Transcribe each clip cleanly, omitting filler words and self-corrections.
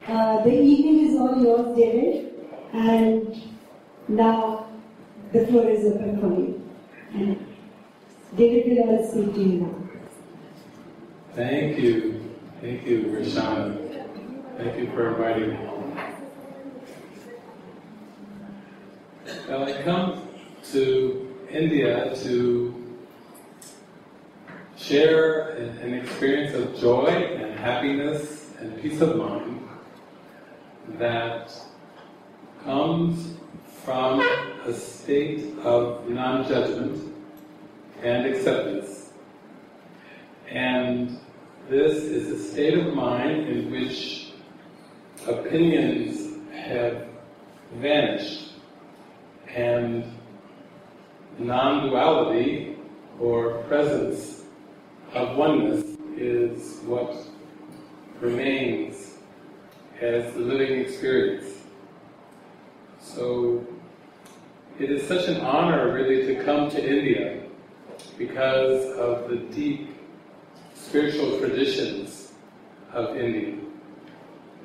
The evening is all yours, David, and now the floor is open for you. And David will all speak to you now. Thank you. Thank you, Rashana. Thank you for inviting me home. Well, I come to India to share an experience of joy and happiness and peace of mind that comes from a state of non-judgment and acceptance. And this is a state of mind in which opinions have vanished and non-duality or presence of oneness is what remains as the living experience. So it is such an honor really to come to India because of the deep spiritual traditions of India,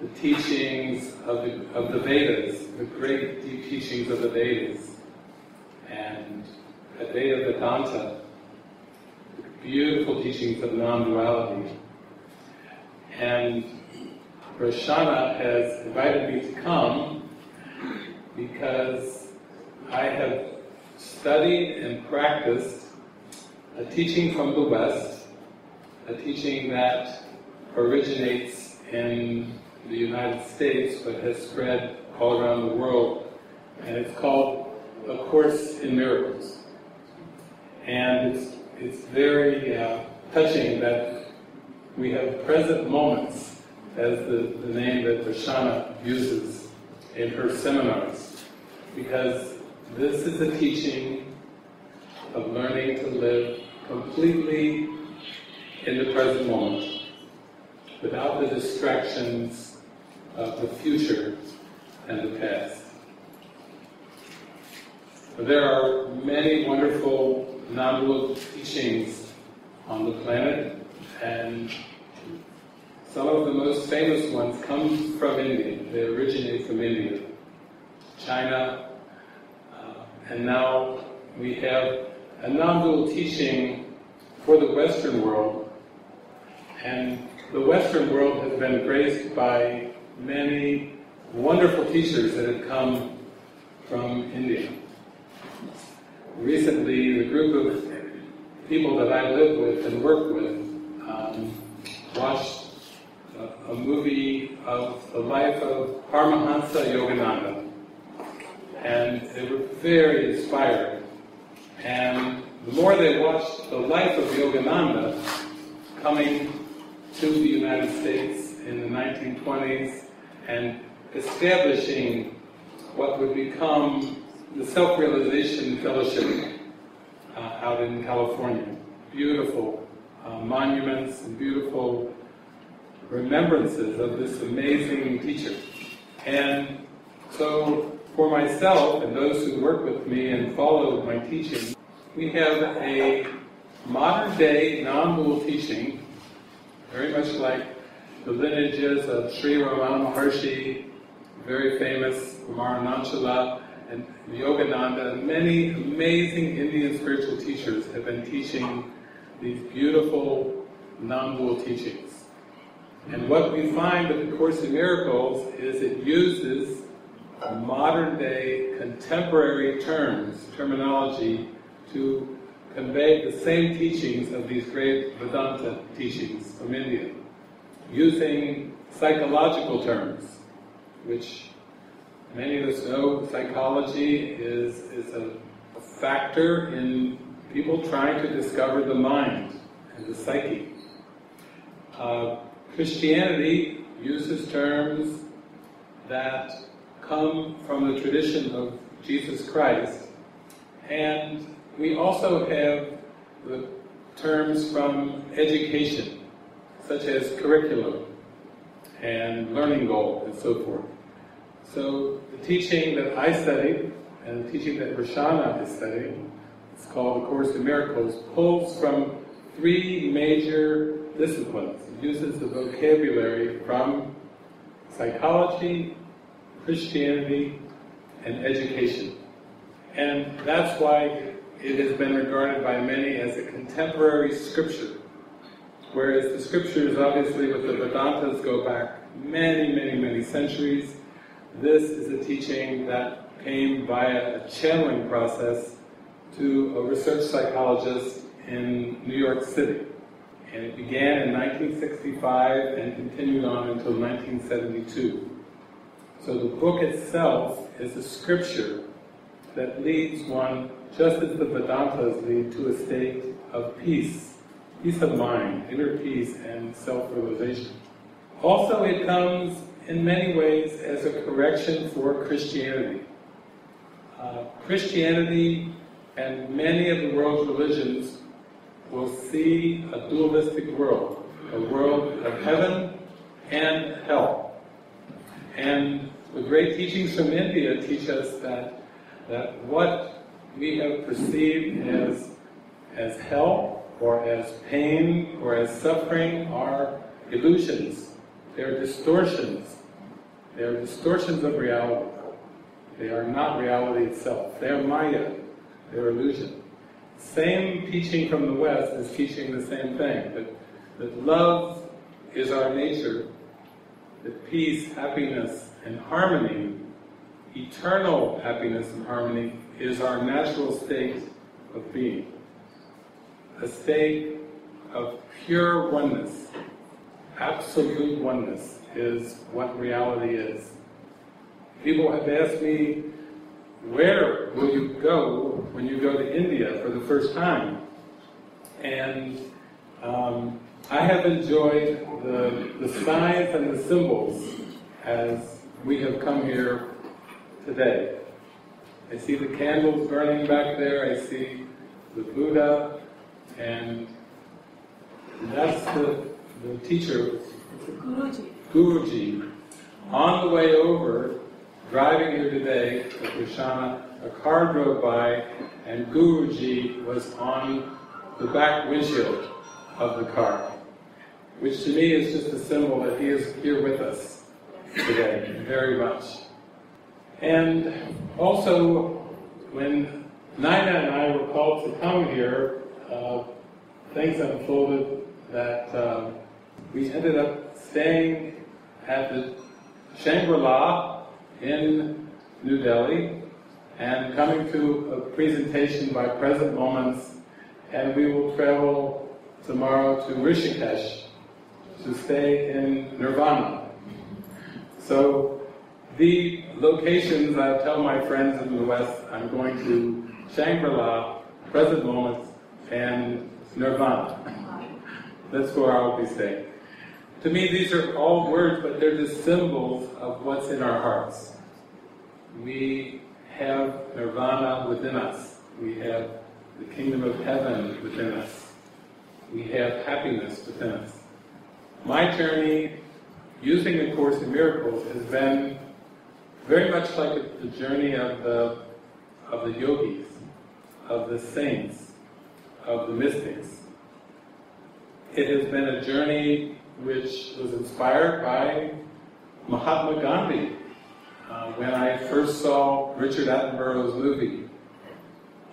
the teachings of the Vedas, the great deep teachings of the Vedas, and Advaita Vedanta, the beautiful teachings of non-duality. And Rashana has invited me to come because I have studied and practiced a teaching from the West, a teaching that originates in the United States but has spread all around the world, and it's called A Course in Miracles. And it's very touching that we have present moments as the name that Rashana uses in her seminars, because this is a teaching of learning to live completely in the present moment, without the distractions of the future and the past. There are many wonderful non-dual teachings on the planet, and some of the most famous ones come from India. They originate from India, China, and now we have a non-dual teaching for the Western world. And the Western world has been graced by many wonderful teachers that have come from India. Recently, the group of people that I live with and work with watched a movie of the life of Paramahansa Yogananda. And they were very inspired. And the more they watched the life of Yogananda coming to the United States in the 1920s and establishing what would become the Self-Realization Fellowship out in California. Beautiful monuments and beautiful remembrances of this amazing teacher. And so for myself and those who work with me and follow my teaching, we have a modern day non-dual teaching, very much like the lineages of Sri Ramana Maharshi, very famous, from Arunachala, and Yogananda. Many amazing Indian spiritual teachers have been teaching these beautiful non-dual teachings. And what we find with the Course in Miracles is it uses modern day contemporary terminology to convey the same teachings of these great Vedanta teachings from India, using psychological terms, which many of us know psychology is a factor in people trying to discover the mind and the psyche. Christianity uses terms that come from the tradition of Jesus Christ, and we also have the terms from education, such as curriculum and learning goal and so forth. So the teaching that I studied and the teaching that Rashana is studying, it's called A Course in Miracles, pulls from three major disciplines. It uses the vocabulary from psychology, Christianity, and education. And that's why it has been regarded by many as a contemporary scripture. Whereas the scriptures, obviously, with the Vedantas go back many, many, many centuries. This is a teaching that came via a channeling process to a research psychologist in New York City. And it began in 1965 and continued on until 1972. So the book itself is a scripture that leads one, just as the Vedantas lead, to a state of peace, peace of mind, inner peace, and self-realization. Also, it comes in many ways as a correction for Christianity. Christianity and many of the world's religions will see a dualistic world, a world of heaven and hell. And the great teachings from India teach us that what we have perceived as hell, or as pain, or as suffering, are illusions. They're distortions. They're distortions of reality. They are not reality itself. They are Maya. They are illusion. Same teaching from the West is teaching the same thing, that love is our nature, that peace, happiness, and harmony, eternal happiness and harmony, is our natural state of being. A state of pure oneness. Absolute oneness is what reality is. People have asked me, where will you go when you go to India for the first time? And I have enjoyed the signs and the symbols as we have come here today. I see the candles burning back there, I see the Buddha, and that's the teacher, Guruji, on the way over, driving here today with Rashana, a car drove by and Guruji was on the back windshield of the car, which to me is just a symbol that he is here with us today, very much. And also, when Naina and I were called to come here, things unfolded that we ended up staying at the Shangri-La in New Delhi and coming to a presentation by Present Moments, and we will travel tomorrow to Rishikesh to stay in Nirvana. So, the locations, I tell my friends in the West, I'm going to Shangri-La, Present Moments, and Nirvana. That's where I will be staying. To me, these are all words, but they're just symbols of what's in our hearts. We have Nirvana within us. We have the Kingdom of Heaven within us. We have happiness within us. My journey, using A Course in Miracles, has been very much like the journey of the yogis, of the saints, of the mystics. It has been a journey which was inspired by Mahatma Gandhi. When I first saw Richard Attenborough's movie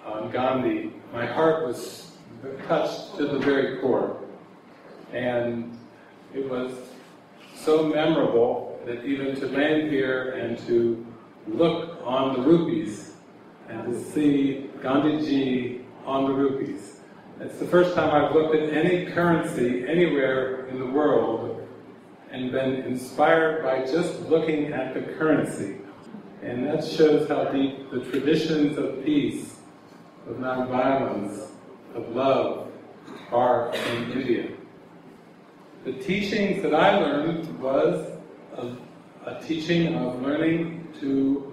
on Gandhi, my heart was touched to the very core. And it was so memorable that even to land here and to look on the rupees and to see Gandhiji on the rupees. It's the first time I've looked at any currency anywhere in the world and been inspired by just looking at the currency. And that shows how deep the traditions of peace, of nonviolence, of love are in India. The teachings that I learned was a teaching of learning to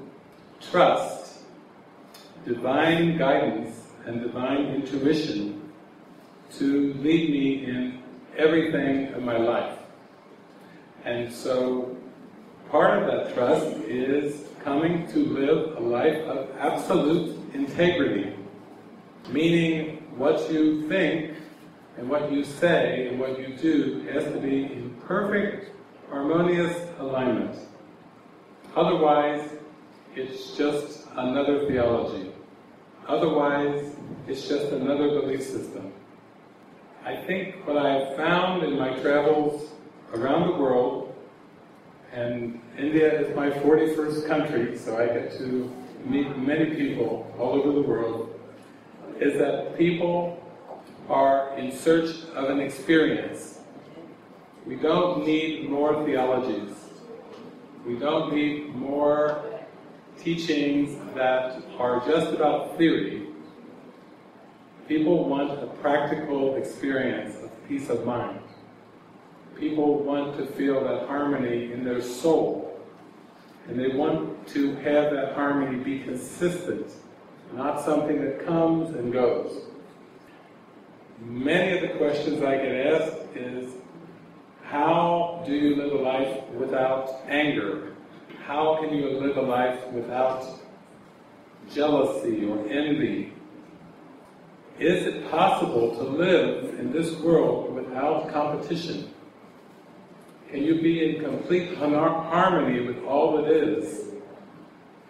trust divine guidance and divine intuition to lead me in everything in my life. And so part of that trust is coming to live a life of absolute integrity, meaning what you think and what you say and what you do has to be in perfect harmonious alignment. Otherwise, it's just another theology. Otherwise, it's just another belief system. I think what I've found in my travels around the world, and India is my 41st country, so I get to meet many people all over the world, is that people are in search of an experience. We don't need more theologies. We don't need more teachings that are just about theory. People want a practical experience of peace of mind. People want to feel that harmony in their soul. And they want to have that harmony be consistent, not something that comes and goes. Many of the questions I get asked is, how do you live a life without anger? How can you live a life without jealousy or envy? Is it possible to live in this world without competition? Can you be in complete harmony with all that is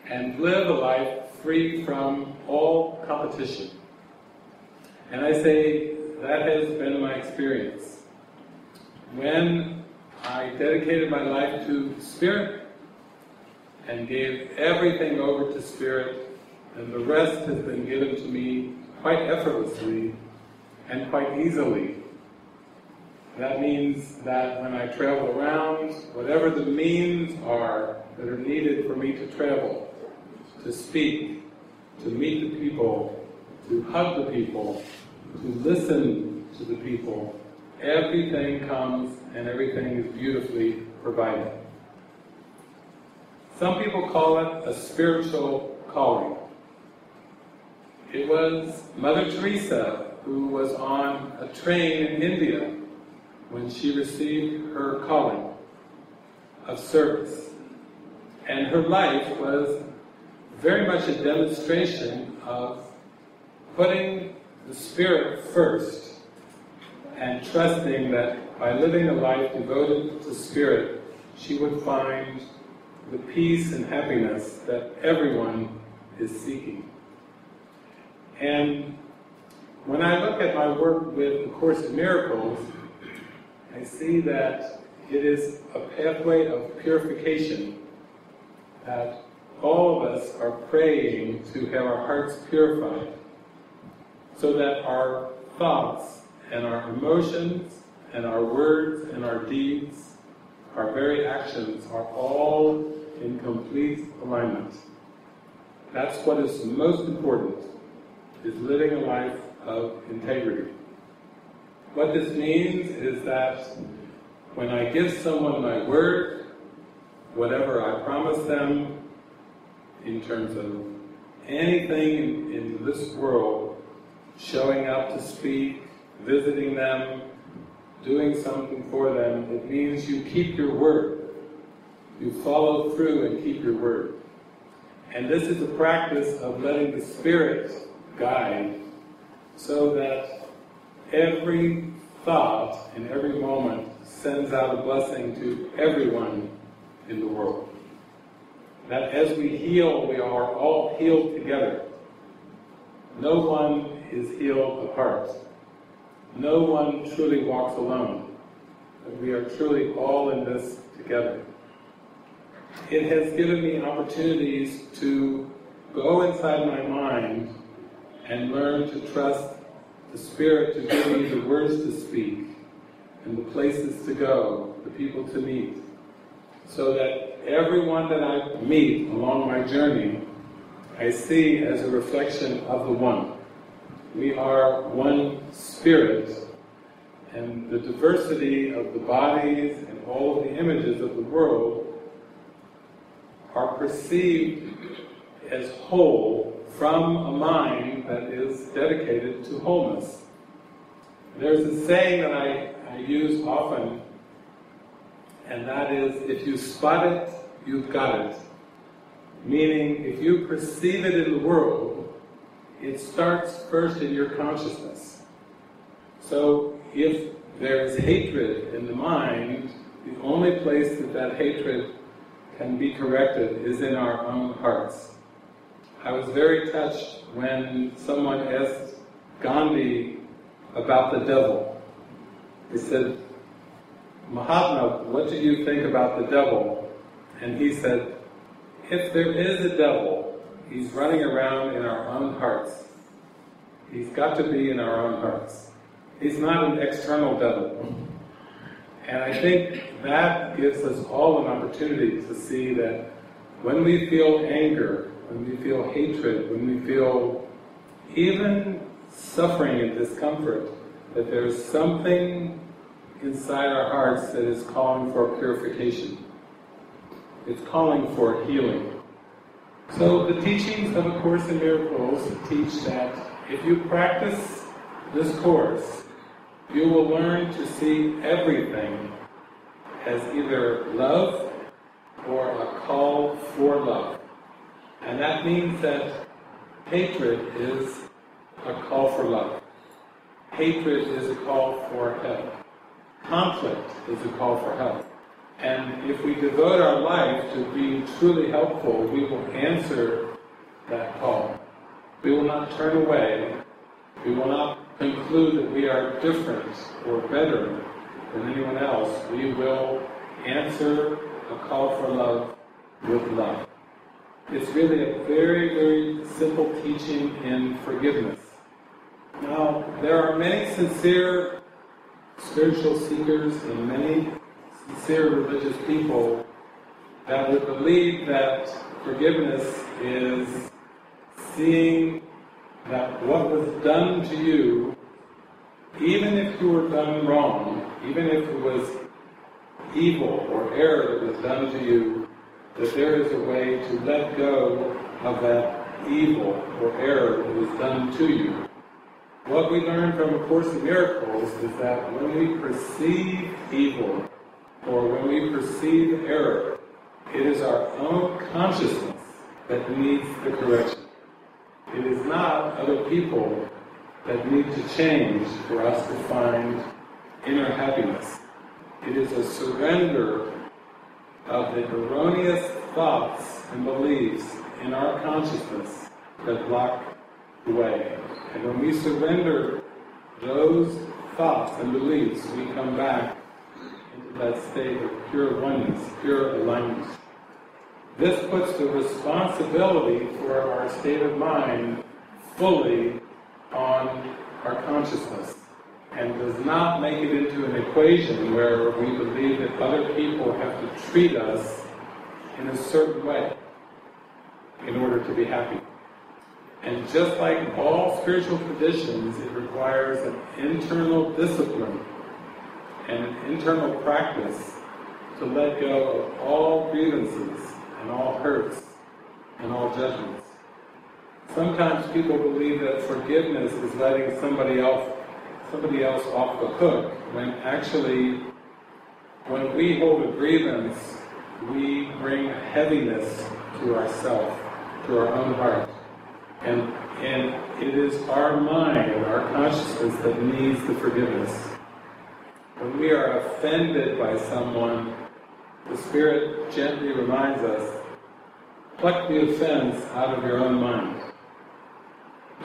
and live a life free from all competition? And I say that has been my experience. When I dedicated my life to Spirit and gave everything over to Spirit, and the rest has been given to me quite effortlessly and quite easily. That means that when I travel around, whatever the means are that are needed for me to travel, to speak, to meet the people, to hug the people, to listen to the people, everything comes and everything is beautifully provided. Some people call it a spiritual calling. It was Mother Teresa who was on a train in India when she received her calling of service. And her life was very much a demonstration of putting the Spirit first and trusting that by living a life devoted to Spirit, she would find the peace and happiness that everyone is seeking. And when I look at my work with A Course in Miracles, I see that it is a pathway of purification, that all of us are praying to have our hearts purified, so that our thoughts and our emotions and our words and our deeds, our very actions, are all in complete alignment. That's what is most important, is living a life of integrity. What this means is that when I give someone my word, whatever I promise them in terms of anything in this world, showing up to speak, visiting them, doing something for them, it means you keep your word. You follow through and keep your word. And this is a practice of letting the Spirit guide, so that every thought and every moment sends out a blessing to everyone in the world. That as we heal, we are all healed together. No one is healed apart. No one truly walks alone. We are truly all in this together. It has given me opportunities to go inside my mind and learn to trust the Spirit to give me the words to speak, and the places to go, the people to meet, so that everyone that I meet along my journey, I see as a reflection of the One. We are one Spirit, and the diversity of the bodies and all of the images of the world are perceived as whole from a mind that is dedicated to wholeness. There's a saying that I use often, and that is, if you spot it, you've got it. Meaning, if you perceive it in the world, it starts first in your consciousness. So if there is hatred in the mind, The only place that that hatred can be corrected is in our own hearts. I was very touched when someone asked Gandhi about the devil. He said, "Mahatma, what do you think about the devil?" And he said, "If there is a devil, he's running around in our own hearts. He's got to be in our own hearts. He's not an external devil." And I think that gives us all an opportunity to see that when we feel anger, when we feel hatred, when we feel even suffering and discomfort, that there is something inside our hearts that is calling for purification. It's calling for healing. So the teachings of A Course in Miracles teach that if you practice this course, you will learn to see everything as either love or a call for love. And that means that hatred is a call for love. Hatred is a call for help. Conflict is a call for help. And if we devote our life to being truly helpful, we will answer that call. We will not turn away. We will not conclude that we are different or better than anyone else. We will answer a call for love with love. It's really a very, very simple teaching in forgiveness. Now, there are many sincere spiritual seekers and many sincere religious people that would believe that forgiveness is seeing that what was done to you, even if you were done wrong, even if it was evil or error that was done to you, that there is a way to let go of that evil or error that was done to you. What we learn from A Course in Miracles is that when we perceive evil or when we perceive error, it is our own consciousness that needs the correction. It is not other people that need to change for us to find inner happiness. It is a surrender of the erroneous thoughts and beliefs in our consciousness that block the way. And when we surrender those thoughts and beliefs, we come back into that state of pure oneness, pure alignment. This puts the responsibility for our state of mind fully on our consciousness and does not make it into an equation where we believe that other people have to treat us in a certain way in order to be happy. And just like all spiritual traditions, it requires an internal discipline and an internal practice to let go of all grievances and all hurts, and all judgments. Sometimes people believe that forgiveness is letting somebody else off the hook, when actually, when we hold a grievance, we bring heaviness to ourselves, to our own heart. And it is our mind and our consciousness that needs the forgiveness. When we are offended by someone, the Spirit gently reminds us, pluck the offense out of your own mind.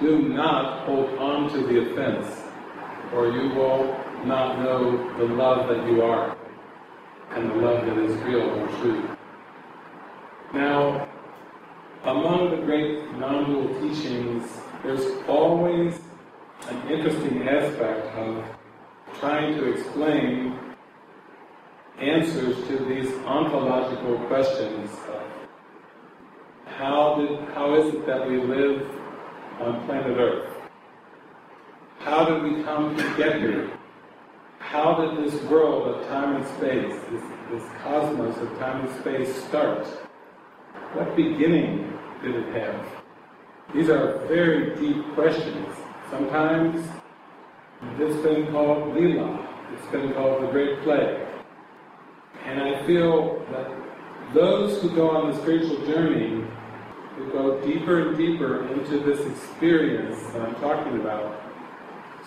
Do not hold on to the offense, or you will not know the love that you are, and the love that is real and true. Now, among the great non-dual teachings, there's always an interesting aspect of trying to explain answers to these ontological questions. How is it that we live on planet Earth? How did we come to get here? How did this world of time and space, this cosmos of time and space start? What beginning did it have? These are very deep questions. Sometimes it's been called Leela, it's been called the Great Plague. And I feel that those who go on the spiritual journey, who go deeper and deeper into this experience that I'm talking about,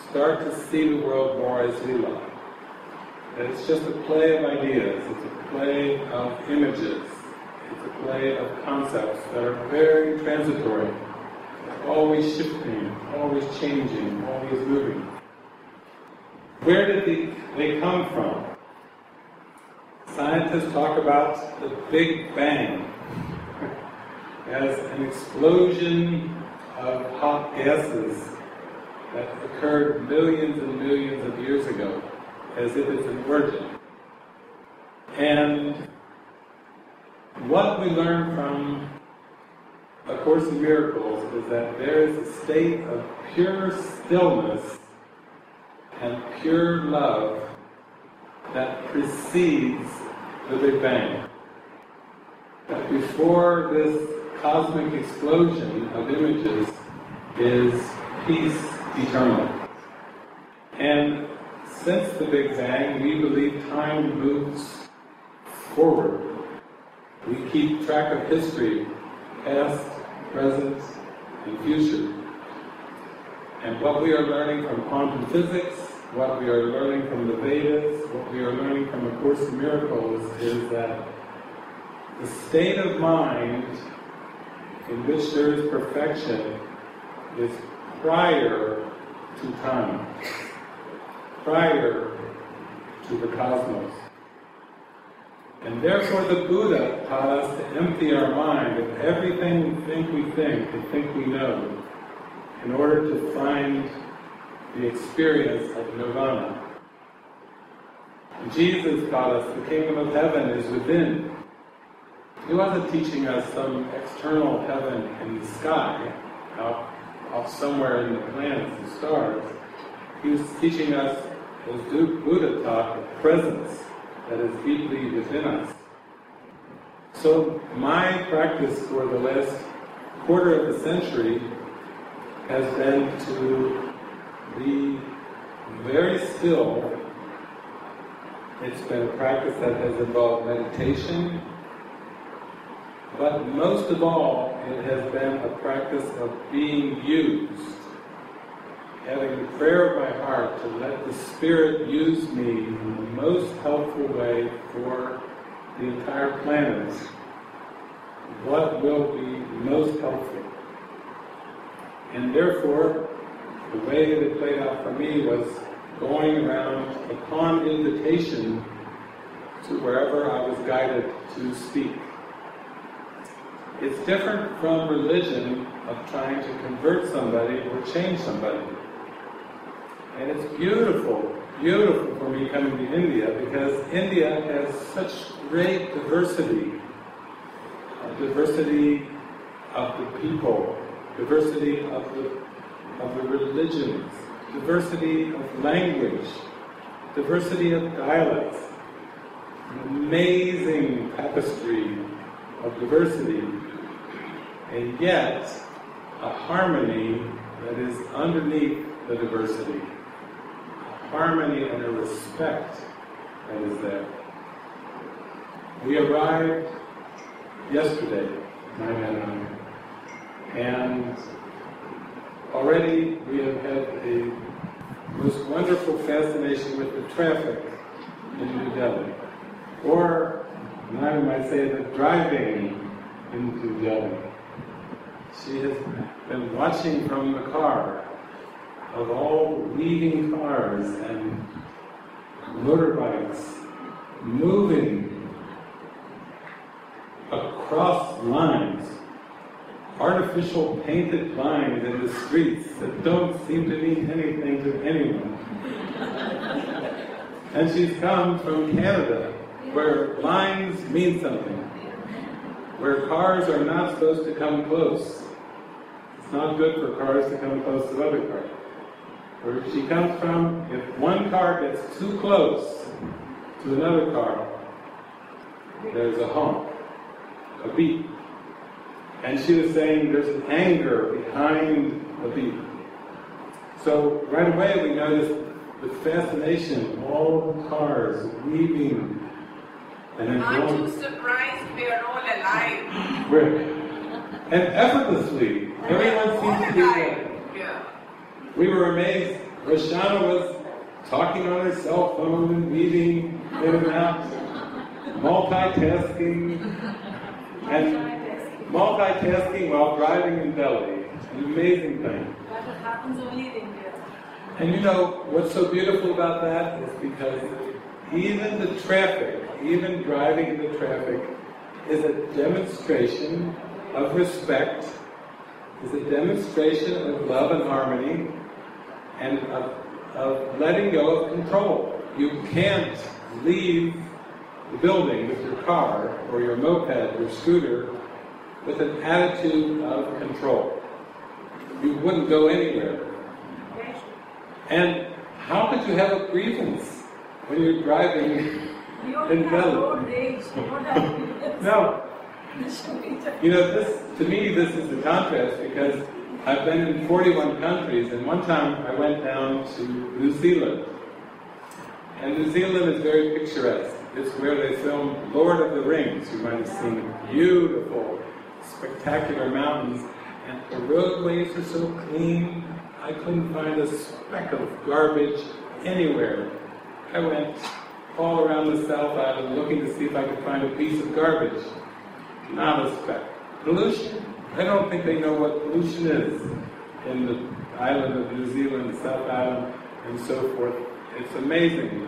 start to see the world more as Leela. And it's just a play of ideas, it's a play of images, it's a play of concepts that are very transitory, always shifting, always changing, always moving. Where did they come from? Scientists talk about the Big Bang as an explosion of hot gases that occurred millions and millions of years ago, as if it's an origin. And what we learn from A Course in Miracles is that there is a state of pure stillness and pure love that precedes the Big Bang. That before this cosmic explosion of images is peace eternal. And since the Big Bang, we believe time moves forward. We keep track of history, past, present, and future. And what we are learning from quantum physics, what we are learning from the Vedas, what we are learning from A Course in Miracles is that the state of mind in which there is perfection is prior to time, prior to the cosmos. And therefore the Buddha taught us to empty our mind of everything we think and think we know in order to find the experience of Nirvana. Jesus taught us the Kingdom of Heaven is within. He wasn't teaching us some external heaven in the sky, out somewhere in the planets and stars. He was teaching us, as Buddha taught, the presence that is deeply within us. So my practice for the last quarter of a century has been to be very still. It's been a practice that has involved meditation, but most of all, it has been a practice of being used, having the prayer of my heart to let the Spirit use me in the most helpful way for the entire planet. What will be most helpful? And therefore, the way it played out for me was going around upon invitation to wherever I was guided to speak. It's different from religion of trying to convert somebody or change somebody. And it's beautiful, beautiful for me coming to India, because India has such great diversity of the people, diversity of the religions, diversity of language, diversity of dialects, an amazing tapestry of diversity, and yet a harmony that is underneath the diversity. Harmony and a respect that is there. We arrived yesterday, my man and I, and already we have had a most wonderful fascination with the traffic in New Delhi, or, and I might say, the driving in New Delhi. She has been watching from the car of all weaving cars and motorbikes moving across lines, artificial painted lines in the streets that don't seem to mean anything to anyone. And she's come from Canada, where lines mean something, where cars are not supposed to come close. It's not good for cars to come close to other cars. Where she comes from, if one car gets too close to another car, there's a honk, a beep. And she was saying there's an anger behind the beep. So right away we noticed the fascination of all the cars weaving. And aren't you surprised we are all alive? We're, and effortlessly, everyone seems to be alive. Yeah. We were amazed. Rashana was talking on his cell phone, eating, multitasking while driving in Delhi. An amazing thing. That happens only in India. And you know, what's so beautiful about that is because even the traffic, even driving in the traffic, is a demonstration of respect, is a demonstration of love and harmony, and of letting go of control. You can't leave the building with your car, or your moped, or scooter, with an attitude of control. You wouldn't go anywhere. And how could you have a grievance when you're driving in Delhi? No. You know, this, to me, this is the contrast, because I've been in 41 countries, and one time I went down to New Zealand. And New Zealand is very picturesque. It's where they filmed Lord of the Rings. You might have seen beautiful, spectacular mountains, and the roadways are so clean. I couldn't find a speck of garbage anywhere. I went all around the South Island looking to see if I could find a piece of garbage. Not a speck. Pollution? I don't think they know what pollution is in the island of New Zealand, South Island, and so forth. It's amazing.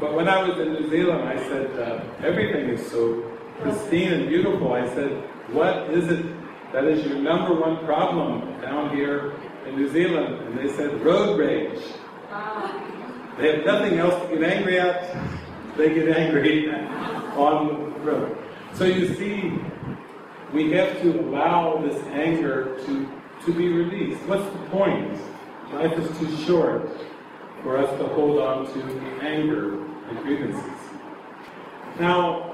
But when I was in New Zealand, I said, everything is so pristine and beautiful. I said, what is it that is your number one problem down here in New Zealand? And they said, road rage. They have nothing else to get angry at. They get angry on the road. So you see, we have to allow this anger to be released. What's the point? Life is too short for us to hold on to anger and grievances. Now,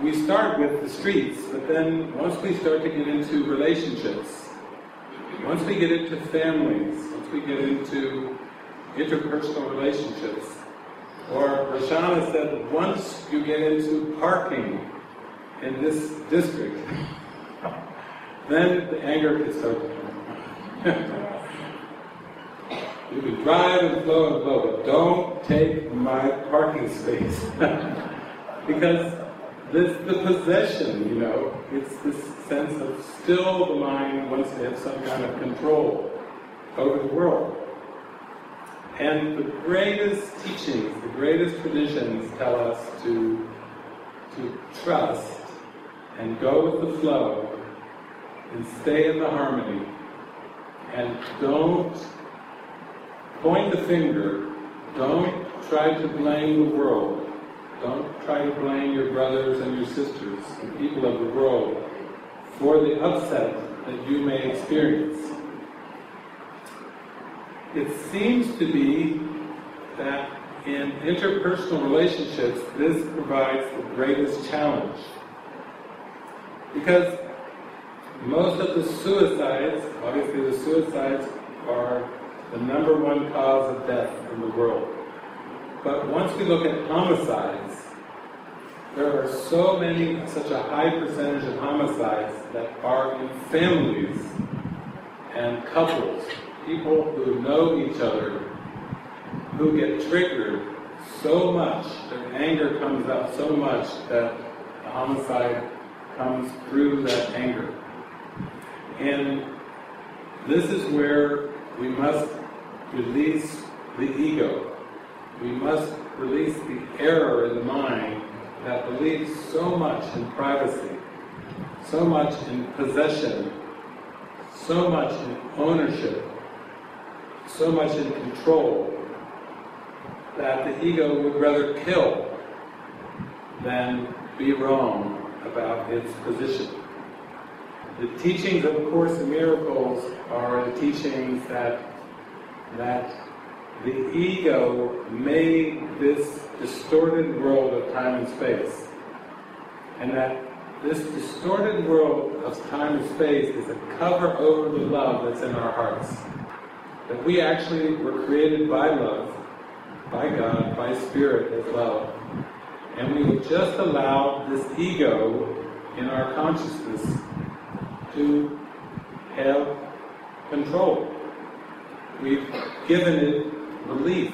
we start with the streets, but then once we start to get into relationships, once we get into families, once we get into interpersonal relationships, or Rashana said, once you get into parking in this district, then the anger can start to come. You can drive and blow, but don't take my parking space. Because this, the possession, you know, it's this sense of still the mind wants to have some kind of control over the world. And the greatest teachings, the greatest traditions tell us to trust and go with the flow and stay in the harmony and don't point the finger, don't try to blame the world, don't try to blame your brothers and your sisters, the people of the world, for the upset that you may experience. It seems to be that in interpersonal relationships, this provides the greatest challenge. Because most of the suicides, obviously the suicides are the number one cause of death in the world. But once we look at homicides, there are so many, such a high percentage of homicides that are in families and couples, people who know each other, who get triggered so much, their anger comes out so much that the homicide comes through that anger. And this is where we must release the ego. We must release the error in the mind that believes so much in privacy, so much in possession, so much in ownership, so much in control, that the ego would rather kill than be wrong about its position. The teachings of A Course in Miracles are the teachings that the ego made this distorted world of time and space, and that this distorted world of time and space is a cover over the love that's in our hearts. That we actually were created by love, by God, by Spirit as love, and we would just allow this ego in our consciousness to have control. We've given it belief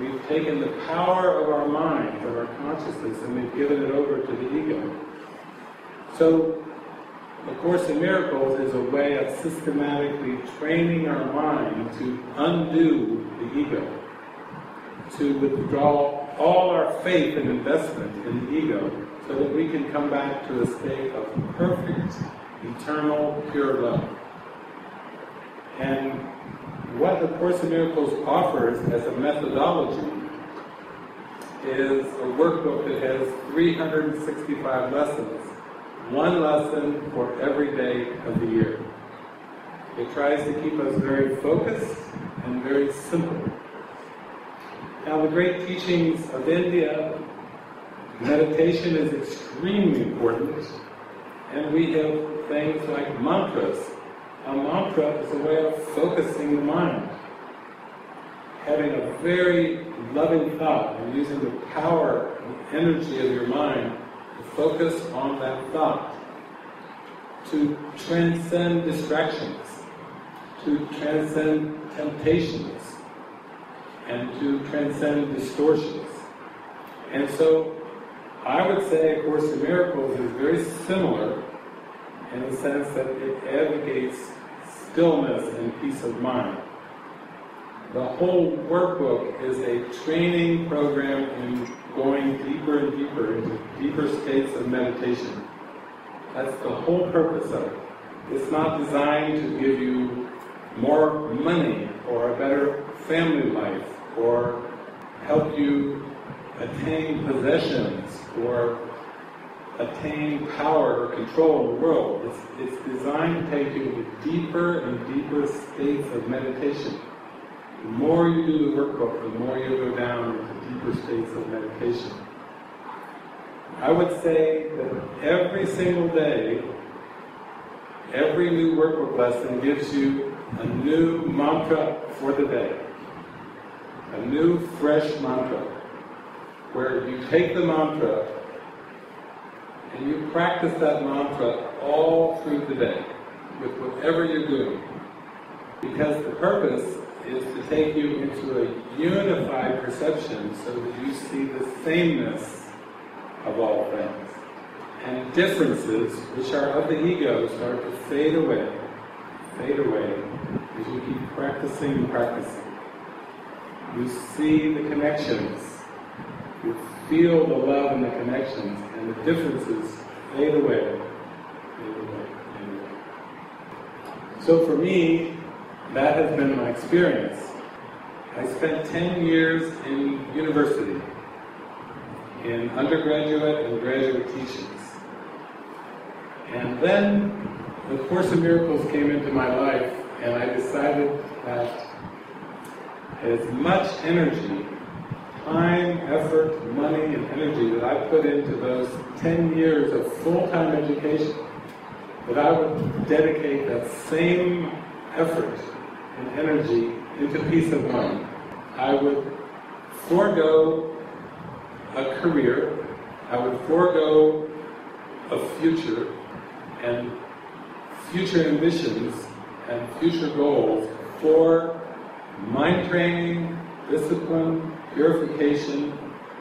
We've taken the power of our mind, of our consciousness, and we've given it over to the ego. So, A Course in Miracles is a way of systematically training our mind to undo the ego, to withdraw all our faith and investment in the ego, so that we can come back to a state of perfect, eternal, pure love. And what A Course in Miracles offers as a methodology is a workbook that has 365 lessons, one lesson for every day of the year. It tries to keep us very focused and very simple. Now, the great teachings of India, meditation is extremely important, and we have things like mantras. A mantra is a way of focusing the mind, having a very loving thought and using the power and energy of your mind to focus on that thought, to transcend distractions, to transcend temptations, and to transcend distortions. And so, I would say A Course in Miracles is very similar in the sense that it advocates stillness and peace of mind. The whole workbook is a training program in going deeper and deeper into deeper states of meditation. That's the whole purpose of it. It's not designed to give you more money or a better family life or help you attain possessions or attain power or control in the world. It's designed to take you to deeper and deeper states of meditation. The more you do the workbook, the more you go down into deeper states of meditation. I would say that every single day, every new workbook lesson gives you a new mantra for the day, a new fresh mantra, where you take the mantra and you practice that mantra all through the day with whatever you're doing. Because the purpose is to take you into a unified perception so that you see the sameness of all things. And differences, which are of the ego, start to fade away, as you keep practicing and practicing. You see the connections. You feel the love and the connections, and the differences fade away, fade away, fade away. So for me, that has been my experience. I spent 10 years in university, in undergraduate and graduate teachings. And then, A Course in Miracles came into my life, and I decided that as much energy, time, effort, money, and energy that I put into those 10 years of full-time education, that I would dedicate that same effort and energy into peace of mind. I would forego a career, I would forego a future, and future ambitions, and future goals for mind training, discipline, purification,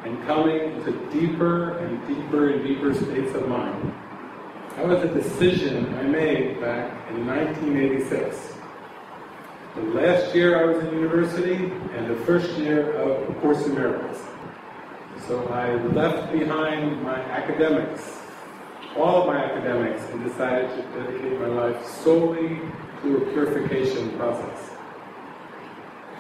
and coming into deeper and deeper and deeper states of mind. That was a decision I made back in 1986. The last year I was in university, and the first year of A Course in Miracles. So I left behind my academics, all of my academics, and decided to dedicate my life solely to a purification process.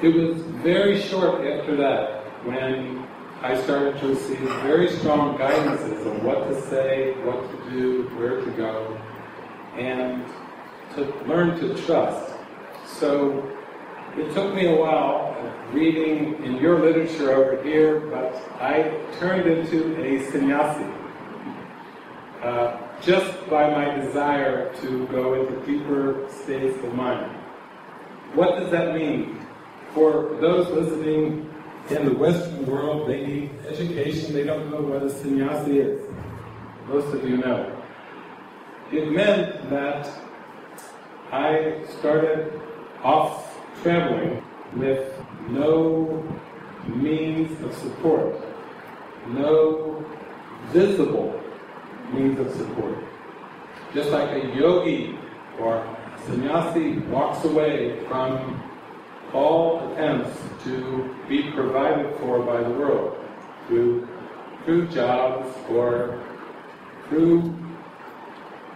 It was very short after that when I started to receive very strong guidances on what to say, what to do, where to go, and to learn to trust. So it took me a while of reading in your literature over here, but I turned into a sannyasi just by my desire to go into deeper states of mind. What does that mean? For those listening in the Western world, they need education, they don't know what a sannyasi is. Most of you know. It meant that I started off traveling with no means of support, no visible means of support. Just like a yogi or sannyasi walks away from all attempts to be provided for by the world through jobs or through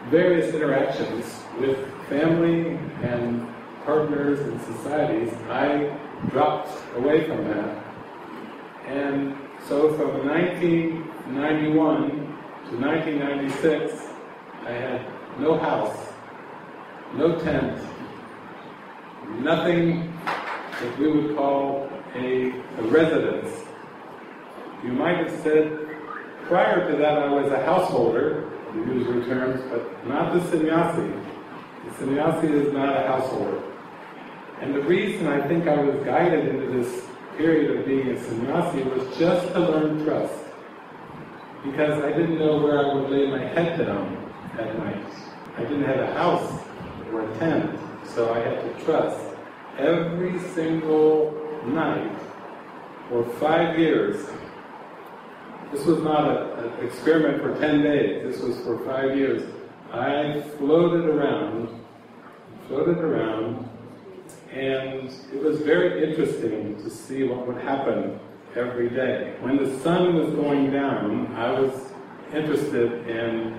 various interactions with family and partners and societies, I dropped away from that. And so from 1991 to 1996, I had no house, no tent, nothing that we would call a residence. You might have said, prior to that I was a householder, in usual terms, but not the sannyasi. The sannyasi is not a householder. And the reason I think I was guided into this period of being a sannyasi was just to learn trust. Because I didn't know where I would lay my head down at night. I didn't have a house or a tent, so I had to trust. Every single night, for 5 years, this was not an experiment for 10 days, this was for 5 years, I floated around, and it was very interesting to see what would happen every day. When the sun was going down, I was interested in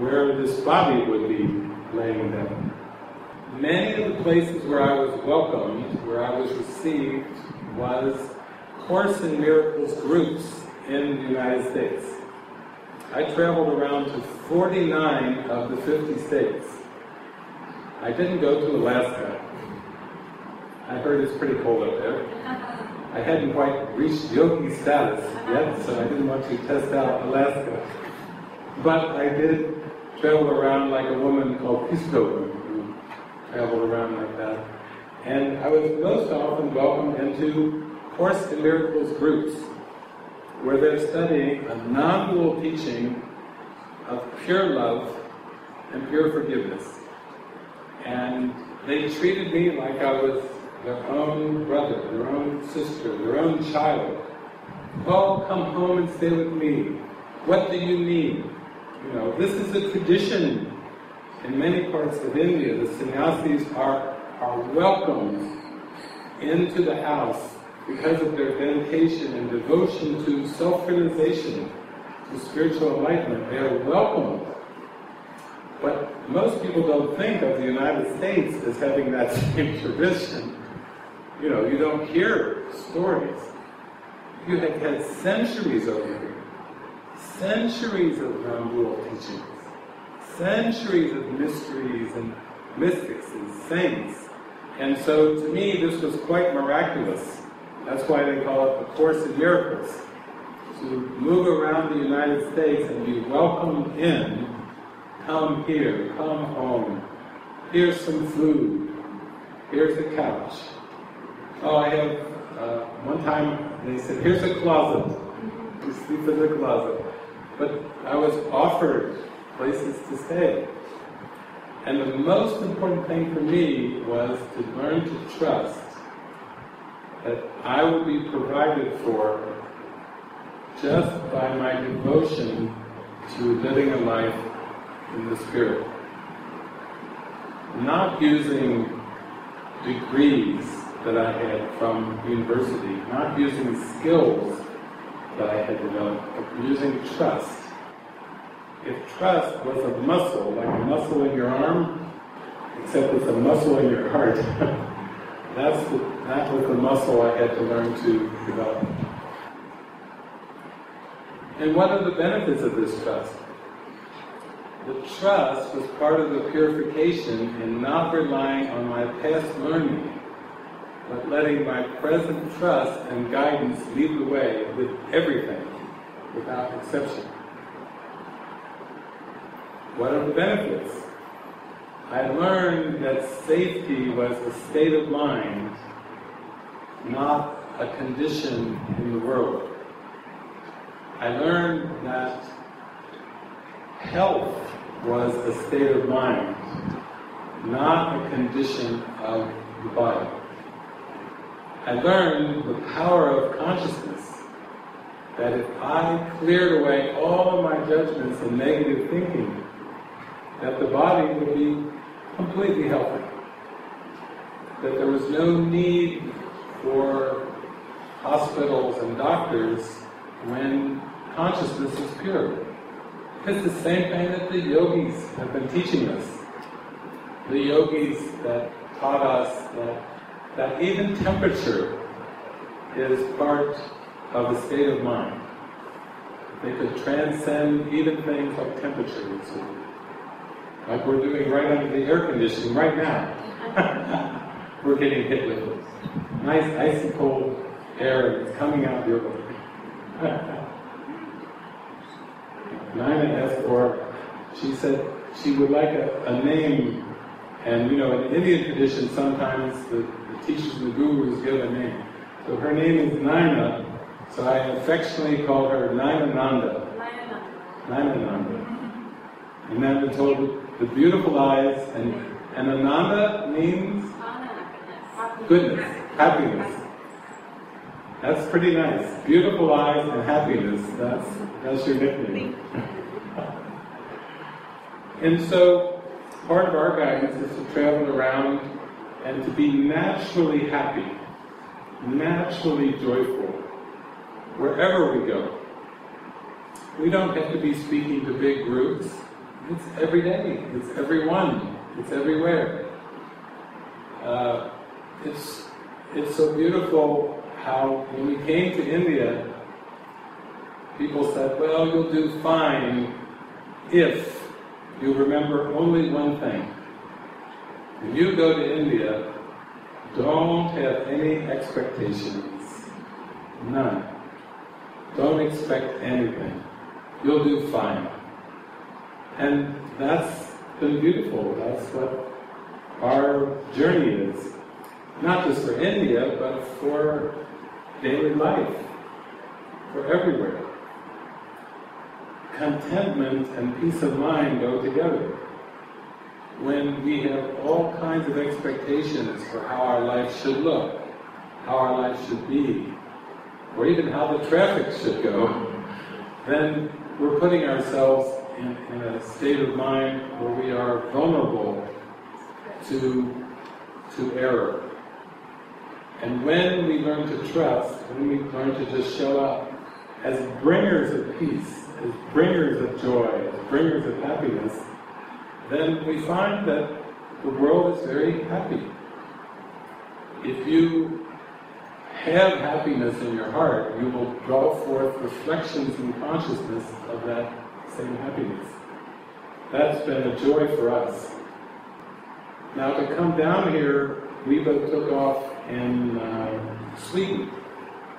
where this body would be laying down. Many of the places where I was welcomed, where I was received, was Course in Miracles groups in the United States. I traveled around to 49 of the 50 states. I didn't go to Alaska. I heard it's pretty cold up there. I hadn't quite reached yogi status yet, so I didn't want to test out Alaska. But I did travel around like a woman called Pisco, who traveled around like that. And I was most often welcomed into Course in Miracles groups, where they're studying a non-dual teaching of pure love and pure forgiveness. And they treated me like I was their own brother, their own sister, their own child. Oh, come home and stay with me. What do you need? You know, this is a tradition in many parts of India. The sannyasis are welcomed into the house because of their dedication and devotion to self-realization, to spiritual enlightenment. They are welcomed. But most people don't think of the United States as having that same tradition. You know, you don't hear stories. You have had centuries over here. Centuries of non-dual teachings. Centuries of mysteries and mystics and saints. And so, to me, this was quite miraculous. That's why they call it the Course in Miracles. To move around the United States and be welcomed in, come here, come home, here's some food, here's a couch. Oh, I have, one time they said, here's a closet, you sleep in the closet. But I was offered places to stay. And the most important thing for me was to learn to trust that I would be provided for just by my devotion to living a life in the Spirit. Not using degrees that I had from university, not using skills that I had developed, but using trust. If trust was a muscle, like a muscle in your arm, except it's a muscle in your heart, that was the muscle I had to learn to develop. And what are the benefits of this trust? The trust was part of the purification in not relying on my past learning, but letting my present trust and guidance lead the way with everything, without exception. What are the benefits? I learned that safety was a state of mind, not a condition in the world. I learned that health was a state of mind, not a condition of the body. I learned the power of consciousness, that if I cleared away all of my judgments and negative thinking, that the body would be completely healthy, that there was no need for hospitals and doctors when consciousness is pure. It's the same thing that the yogis have been teaching us. The yogis that taught us that even temperature is part of a state of mind. They could transcend even things like temperature, like we're doing right under the air conditioning right now. We're getting hit with this nice icy cold air that's coming out of your body. Naina asked for, she said she would like a name, and you know, in Indian tradition sometimes the teachers and the gurus give a name. So her name is Naina, so I affectionately call her Nainananda. Nainananda. And then we're told the beautiful eyes, and Ananda means goodness, happiness. That's pretty nice. Beautiful eyes and happiness. That's your nickname. And so, part of our guidance is to travel around and to be naturally happy, naturally joyful, wherever we go. We don't have to be speaking to big groups. It's every day. It's everyone. It's everywhere. It's so beautiful. How when we came to India, people said, well, you'll do fine if you remember only one thing. When you go to India, don't have any expectations. None. Don't expect anything. You'll do fine. And that's been beautiful. That's what our journey is. Not just for India, but for daily life, for everywhere. Contentment and peace of mind go together. When we have all kinds of expectations for how our life should look, how our life should be, or even how the traffic should go, then we're putting ourselves in a state of mind where we are vulnerable to error. And when we learn to trust, when we learn to just show up as bringers of peace, as bringers of joy, as bringers of happiness, then we find that the world is very happy. If you have happiness in your heart, you will draw forth reflections in consciousness of that same happiness. That's been a joy for us. Now to come down here, we both took off in Sweden.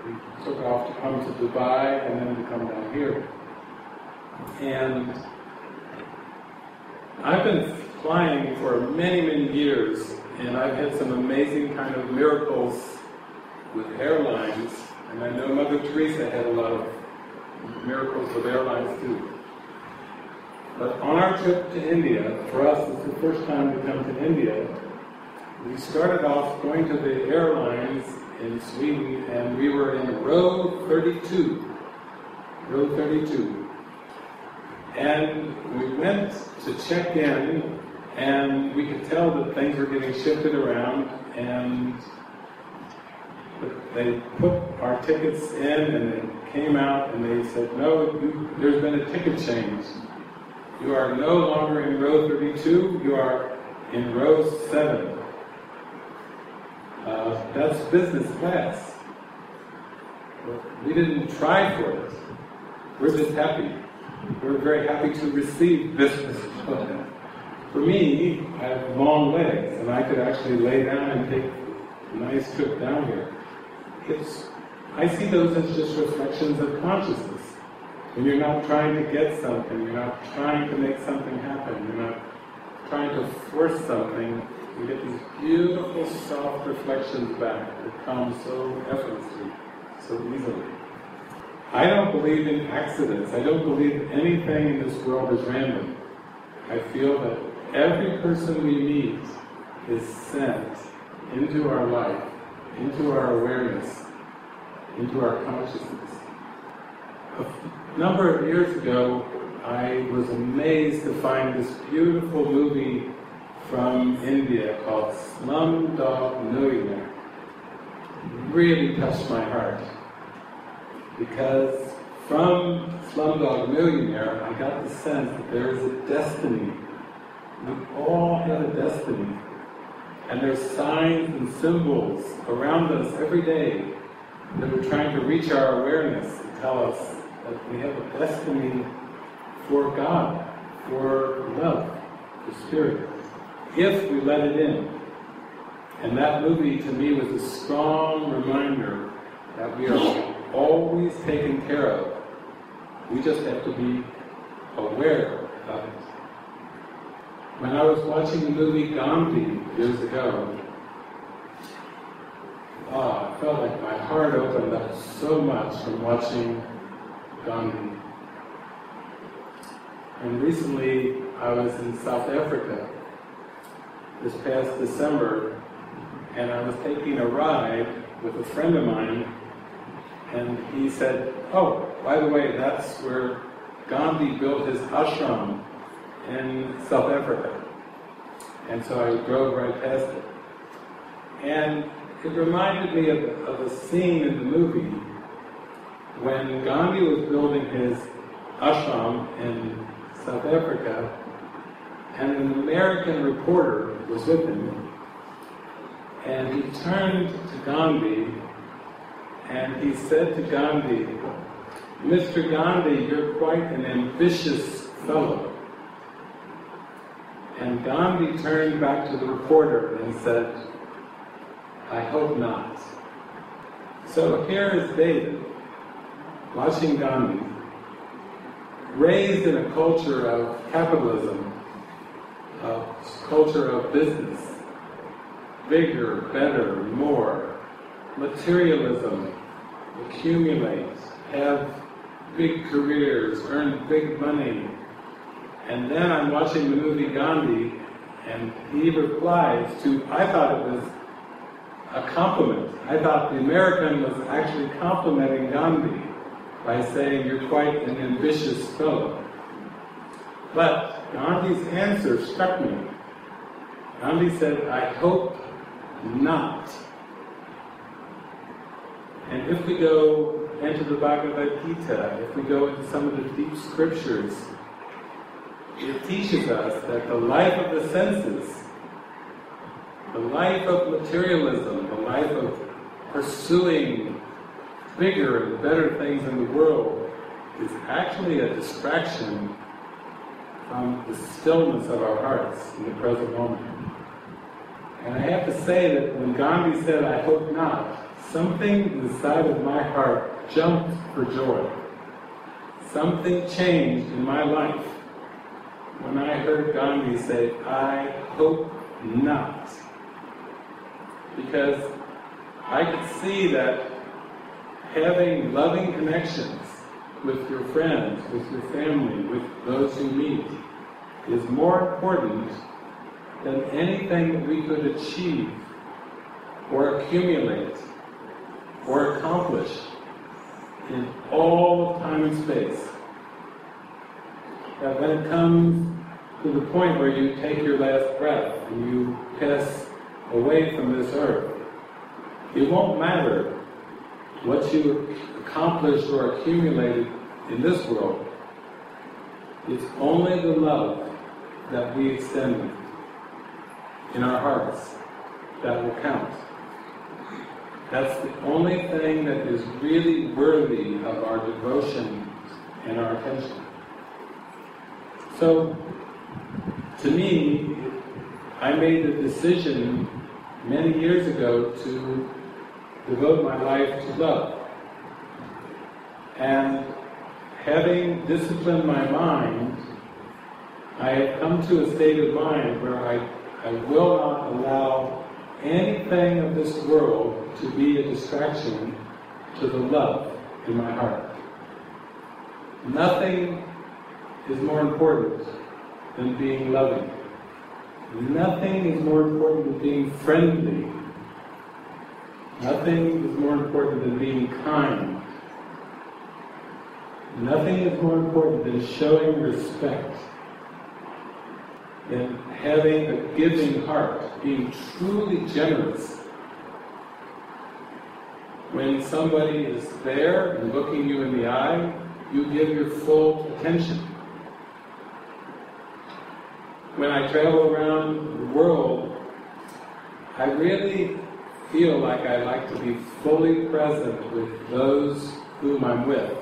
We took off to come to Dubai and then to come down here. And I've been flying for many, many years, and I've had some amazing kind of miracles with airlines, and I know Mother Teresa had a lot of miracles with airlines too. But on our trip to India, for us it's the first time we come to India, we started off going to the airlines in Sweden, and we were in row 32. And we went to check in, and we could tell that things were getting shifted around, and they put our tickets in, and they came out, and they said, no, there's been a ticket change. You are no longer in row 32, you are in row 7. That's business class. We didn't try for it. We're just happy. We're very happy to receive business class. For me, I have long legs, and I could actually lay down and take a nice trip down here. I see those as just reflections of consciousness. When you're not trying to get something, you're not trying to make something happen, you're not trying to force something, we get these beautiful, soft reflections back that come so effortlessly, so easily. I don't believe in accidents. I don't believe anything in this world is random. I feel that every person we meet is sent into our life into our awareness, into our consciousness. A number of years ago, I was amazed to find this beautiful movie from India called Slumdog Millionaire. It really touched my heart, because from Slumdog Millionaire I got the sense that there is a destiny. We all have a destiny, and there's signs and symbols around us every day that we're trying to reach our awareness and tell us that we have a destiny for God, for love, for spirit, if we let it in. And that movie to me was a strong reminder that we are always taken care of. We just have to be aware of it. When I was watching the movie Gandhi years ago, I felt like my heart opened up so much from watching Gandhi. And recently I was in South Africa this past December, and I was taking a ride with a friend of mine, and he said, "Oh, by the way, that's where Gandhi built his ashram in South Africa." And so I drove right past it. And it reminded me of a scene in the movie when Gandhi was building his ashram in South Africa, and an American reporter was with him. And he turned to Gandhi and he said to Gandhi, "Mr. Gandhi, you're quite an ambitious fellow." And Gandhi turned back to the reporter and said, "I hope not." So here is David, watching Gandhi, raised in a culture of capitalism, a culture of business, bigger, better, more, materialism, accumulate, have big careers, earn big money. And then I'm watching the movie Gandhi, and he replies to, I thought it was a compliment. I thought the American was actually complimenting Gandhi by saying, "You're quite an ambitious fellow." But Gandhi's answer struck me. Gandhi said, "I hope not." And if we go into the Bhagavad Gita, if we go into some of the deep scriptures, it teaches us that the life of the senses, the life of materialism, the life of pursuing bigger and better things in the world is actually a distraction from the stillness of our hearts in the present moment. And I have to say that when Gandhi said, "I hope not," something inside of my heart jumped for joy. Something changed in my life when I heard Gandhi say, "I hope not." Because I could see that having loving connections with your friends, with your family, with those you meet, is more important than anything that we could achieve, or accumulate, or accomplish in all of time and space. That when it comes to the point where you take your last breath and you pass away from this earth, it won't matter what you accomplished or accumulated in this world. It's only the love that we extend in our hearts that will count. That's the only thing that is really worthy of our devotion and our attention. So, to me, I made the decision many years ago to devote my life to love. And having disciplined my mind, I have come to a state of mind where I will not allow anything of this world to be a distraction to the love in my heart. Nothing is more important than being loving. Nothing is more important than being friendly. Nothing is more important than being kind. Nothing is more important than showing respect, than having a giving heart, being truly generous. When somebody is there and looking you in the eye, you give your full attention. When I travel around the world, I really feel like I like to be fully present with those whom I'm with.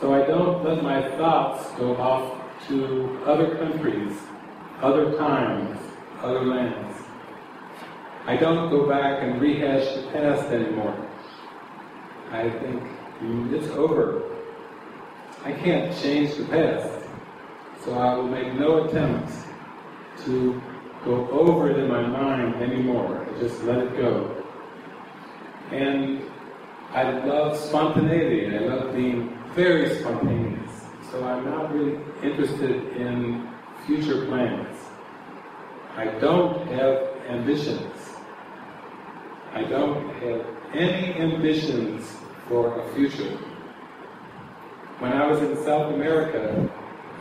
So I don't let my thoughts go off to other countries, other times, other lands. I don't go back and rehash the past anymore. I think, it's over. I can't change the past, so I will make no attempt to go over it in my mind anymore. I just let it go. And I love spontaneity. I love being very spontaneous. So I'm not really interested in future plans. I don't have ambitions. I don't have any ambitions for a future. When I was in South America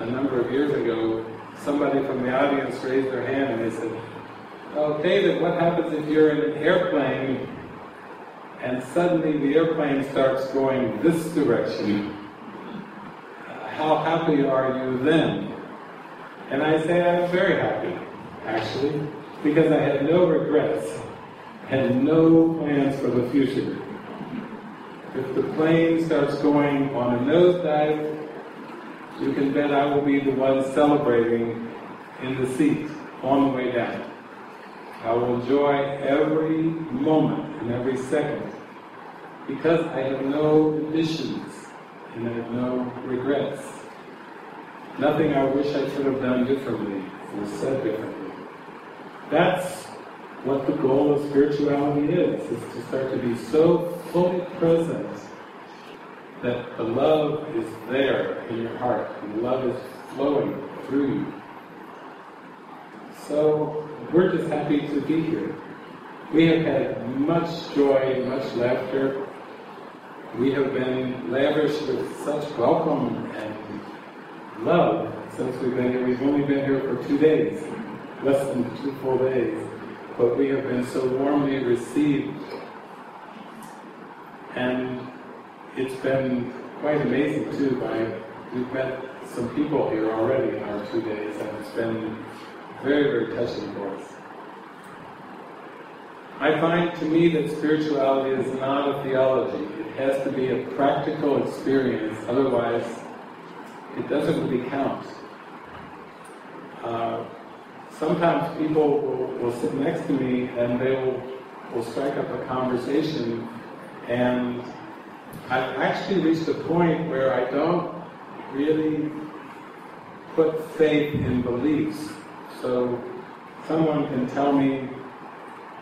a number of years ago, somebody from the audience raised their hand and they said, "Oh, David, what happens if you're in an airplane and suddenly the airplane starts going this direction? How happy are you then?" And I say, I'm very happy, actually, because I had no regrets, had no plans for the future. If the plane starts going on a nosedive, you can bet I will be the one celebrating in the seat on the way down. I will enjoy every moment and every second because I have no ambitions and I have no regrets. Nothing I wish I should have done differently or said differently. That's what the goal of spirituality is to start to be so fully present that the love is there in your heart, and love is flowing through you. So, we're just happy to be here. We have had much joy, much laughter. We have been lavished with such welcome and love since we've been here. We've only been here for 2 days, less than 2 full days, but we have been so warmly received. And it's been quite amazing too. We've met some people here already in our 2 days, and it's been very, very touching for us. I find to me that spirituality is not a theology. It has to be a practical experience, otherwise it doesn't really count. Sometimes people will sit next to me and they will strike up a conversation, and I've actually reached a point where I don't really put faith in beliefs. So someone can tell me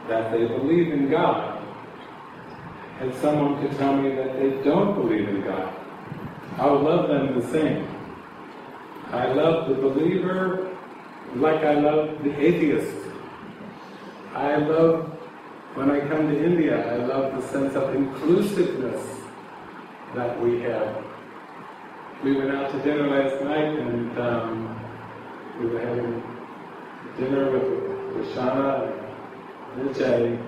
that they believe in God, and someone can tell me that they don't believe in God. I love them the same. I love the believer like I love the atheist. When I come to India, I love the sense of inclusiveness that we have. We went out to dinner last night, and we were having dinner with Rashana and Vijay,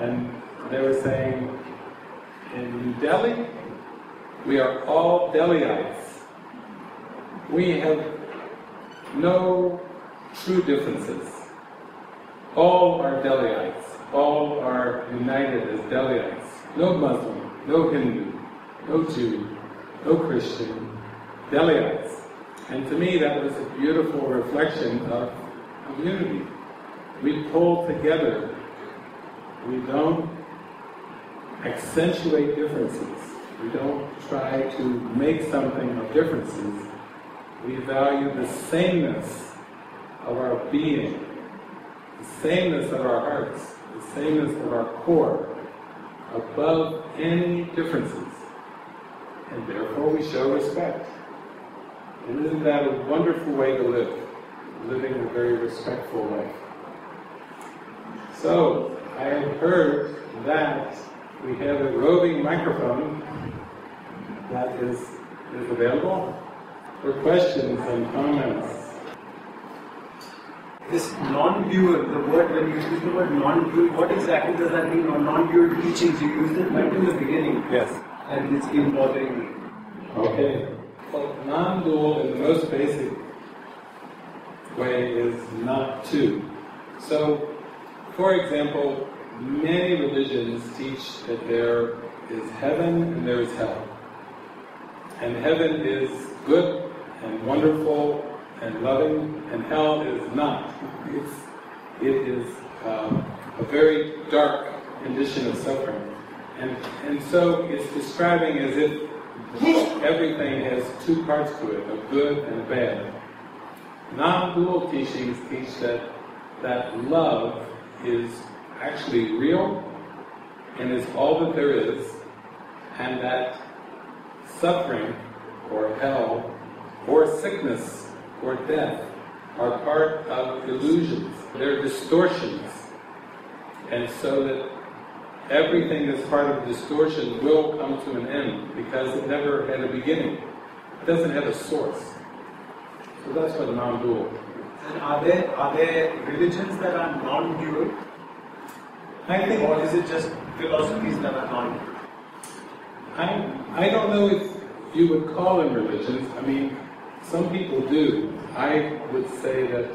and they were saying, in Delhi, we are all Delhiites. We have no true differences. All are Delhiites. All are united as Delhiites. No Muslim, no Hindu, no Jew, no Christian, Delhiites. And to me that was a beautiful reflection of community. We pull together. We don't accentuate differences. We don't try to make something of differences. We value the sameness of our being, the sameness of our hearts, the sameness of our core, above any differences. And therefore we show respect. And isn't that a wonderful way to live? Living a very respectful life. So, I have heard that we have a roving microphone that is available for questions and comments. This non-dual, the word, when you use the word non-dual, what exactly does that mean? Or non-dual teachings, you used it right in the beginning. Yes. And it's been bothering me. Okay. Well, non-dual in the most basic way is not two. So, for example, many religions teach that there is heaven and there is hell. And heaven is good and wonderful and loving, and hell is not. It is a very dark condition of suffering. And so it's describing as if everything has two parts to it, a good and a bad. Non-dual teachings teach that love is actually real and is all that there is, and that suffering or hell or sickness or death are part of illusions. They're distortions. And so that everything that's part of distortion will come to an end because it never had a beginning. It doesn't have a source. So that's what non-dual. And are there religions that are non-dual? I think, or is it just philosophies that are non-dual? I don't know if you would call them religions. I mean, some people do. I would say that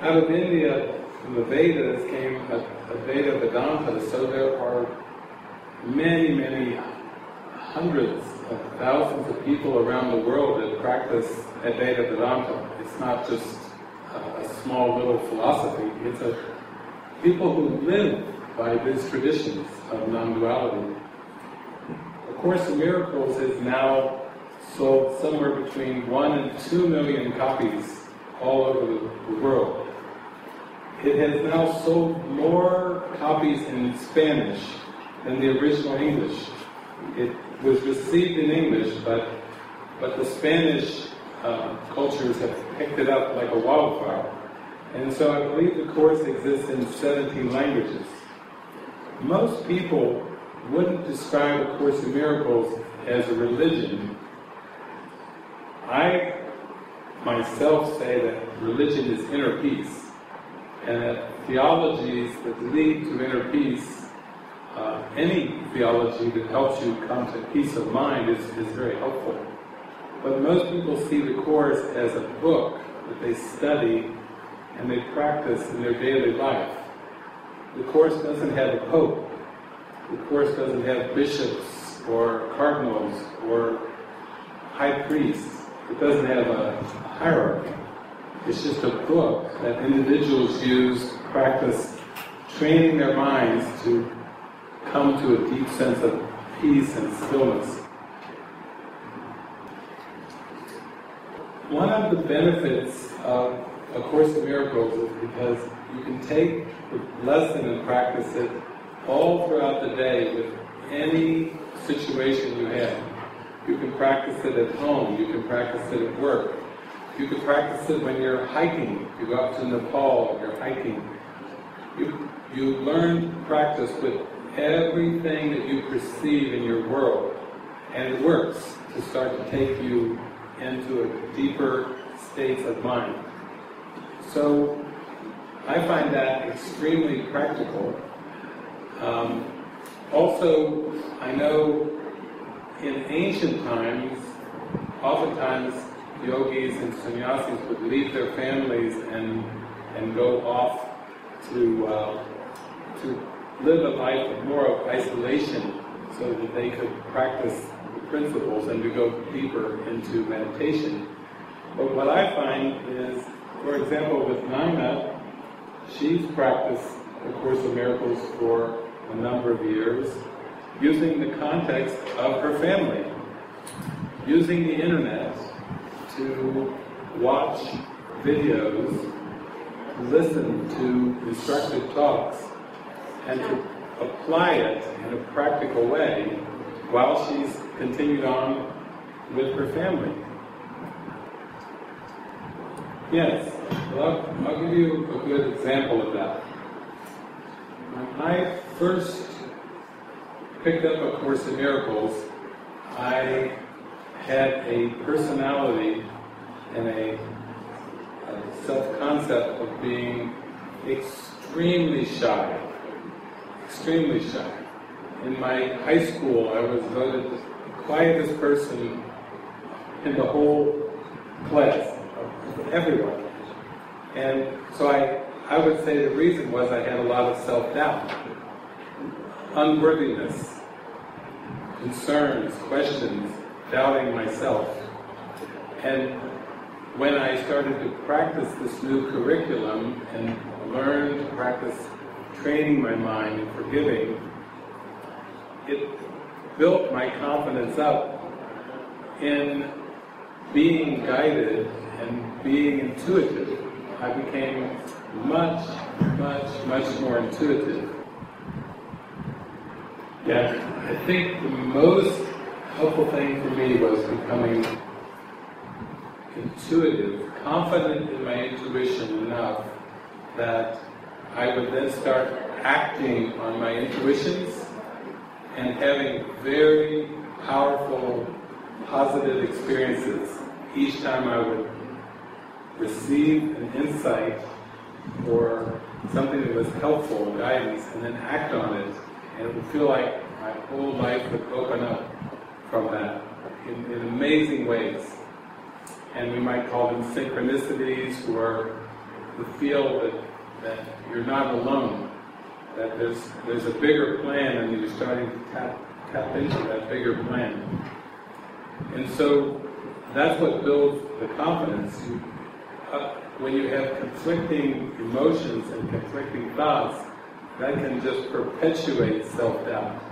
out of India, from the Vedas came Advaita Vedanta, so there are many, many hundreds of thousands of people around the world that practice Advaita Vedanta. It's not just a small little philosophy. It's people who live by these traditions of non-duality. A Course in Miracles is now sold somewhere between 1 and 2 million copies all over the world. It has now sold more copies in Spanish than the original English. It was received in English, but the Spanish cultures have picked it up like a wildfire. And so I believe the Course exists in 17 languages. Most people wouldn't describe A Course in Miracles as a religion. I myself say that religion is inner peace, and that theologies that lead to inner peace, any theology that helps you come to peace of mind is very helpful. But most people see the Course as a book that they study and they practice in their daily life. The Course doesn't have a pope. The Course doesn't have bishops or cardinals or high priests. It doesn't have a hierarchy. It's just a book that individuals use, practice, training their minds to come to a deep sense of peace and stillness. One of the benefits of A Course in Miracles is because you can take the lesson and practice it all throughout the day with any situation you have. You can practice it at home, you can practice it at work, you can practice it when you're hiking. You go out to Nepal and you're hiking. You learn to practice with everything that you perceive in your world, and it works to start to take you into a deeper state of mind. So I find that extremely practical. Also, I know in ancient times, oftentimes yogis and sannyasis would leave their families and go off to live a life of more of isolation, so that they could practice the principles and to go deeper into meditation. But what I find is, for example, with Naina, she's practiced A Course in Miracles for a number of years, using the context of her family, using the internet to watch videos, listen to instructive talks, and to apply it in a practical way while she's continued on with her family. Yes, well, I'll give you a good example of that. When I first picked up A Course in Miracles, I had a personality and a self-concept of being extremely shy. In my high school, I was voted the quietest person in the whole class, of everyone. And so I would say the reason was I had a lot of self-doubt, unworthiness, concerns, questions, doubting myself. And when I started to practice this new curriculum and learn to practice training my mind and forgiving, it built my confidence up in being guided and being intuitive. I became much more intuitive. Yeah, I think the most helpful thing for me was becoming intuitive, confident in my intuition enough that I would then start acting on my intuitions and having very powerful, positive experiences each time I would receive an insight or something that was helpful, guidance, and then act on it, and it would feel like my whole life would open up from that in amazing ways. And we might call them synchronicities, or the feel that you're not alone, that there's a bigger plan, and you're starting to tap into that bigger plan. And so that's what builds the confidence. When you have conflicting emotions and conflicting thoughts, that can just perpetuate self-doubt.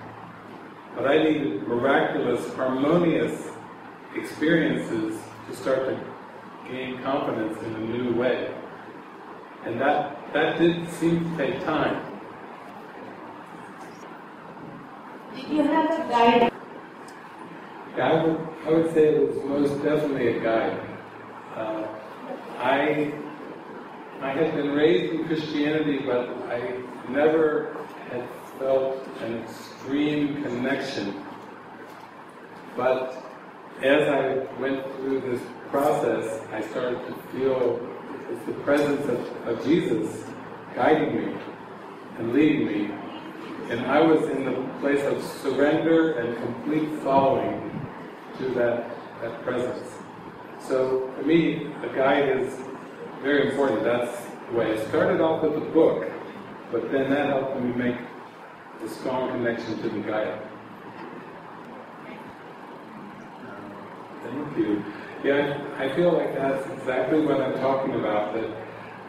But I needed miraculous, harmonious experiences to start to gain confidence in a new way. And that did seem to take time. You have a guide. Yeah, I would say it was most definitely a guide. I had been raised in Christianity, but I never had felt an extreme connection. But as I went through this process, I started to feel the presence of Jesus guiding me and leading me. And I was in the place of surrender and complete following to that presence. So for me, a guide is very important. That's the way I started off with the book, but then that helped me make a strong connection to the guide. Thank you. Yeah, I feel like that's exactly what I'm talking about,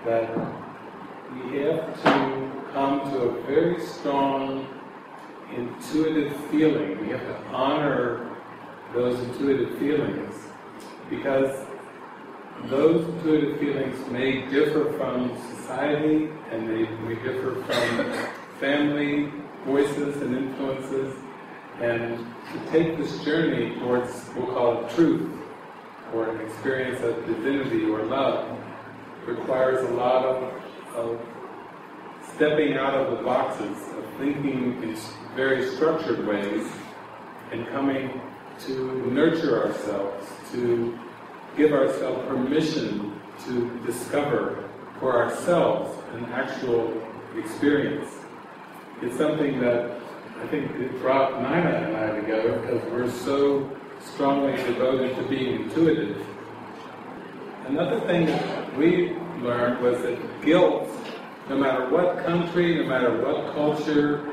that we have to come to a very strong intuitive feeling. We have to honor those intuitive feelings, because those intuitive feelings may differ from society, and they may differ from family voices and influences, and to take this journey towards, we'll call it truth, or an experience of divinity or love, requires a lot of stepping out of the boxes, of thinking in very structured ways, and coming to nurture ourselves, to give ourselves permission to discover for ourselves an actual experience. It's something that I think it brought Naina and I together, because we're so strongly devoted to being intuitive. Another thing that we learned was that guilt, no matter what country, no matter what culture,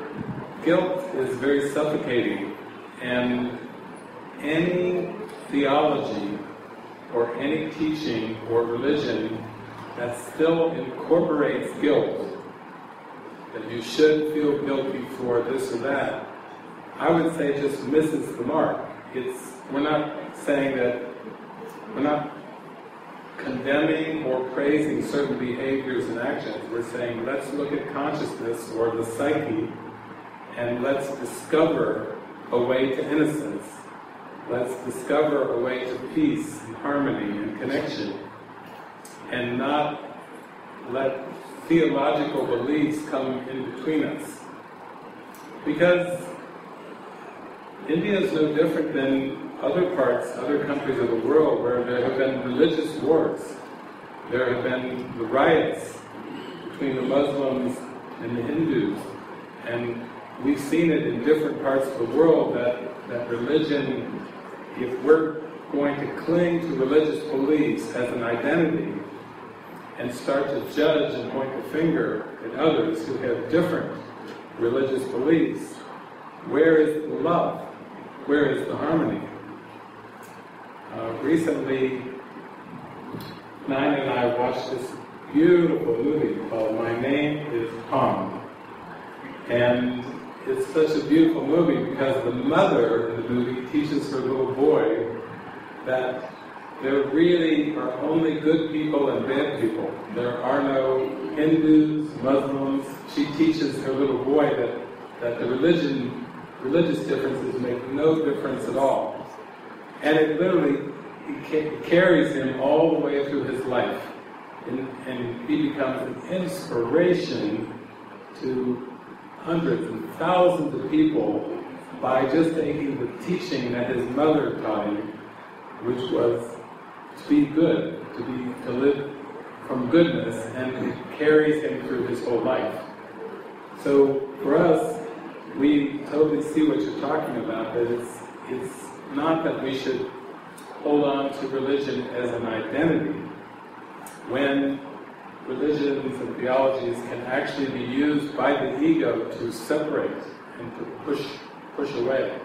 guilt is very suffocating, and any theology or any teaching or religion that still incorporates guilt, that you should feel guilty for this or that, I would say just misses the mark. We're not saying that, we're not condemning or praising certain behaviors and actions. We're saying let's look at consciousness or the psyche, and let's discover a way to innocence. Let's discover a way to peace and harmony and connection, and not let theological beliefs come in between us. Because India is no different than other parts, other countries of the world where there have been religious wars. There have been the riots between the Muslims and the Hindus. And we've seen it in different parts of the world that religion, if we're going to cling to religious beliefs as an identity and start to judge and point the finger at others who have different religious beliefs, where is the love? Where is the harmony? Recently, Naina and I watched this beautiful movie called My Name is Khan. And it's such a beautiful movie because the mother in the movie teaches her little boy that there really are only good people and bad people. There are no Hindus, Muslims. She teaches her little boy that the religious differences make no difference at all. And it literally carries him all the way through his life. And he becomes an inspiration to hundreds and thousands of people by just taking the teaching that his mother taught him, which was to be good, to live from goodness, and it carries him through his whole life. So for us, we totally see what you're talking about, that it's not that we should hold on to religion as an identity, when religions and theologies can actually be used by the ego to separate and to push away.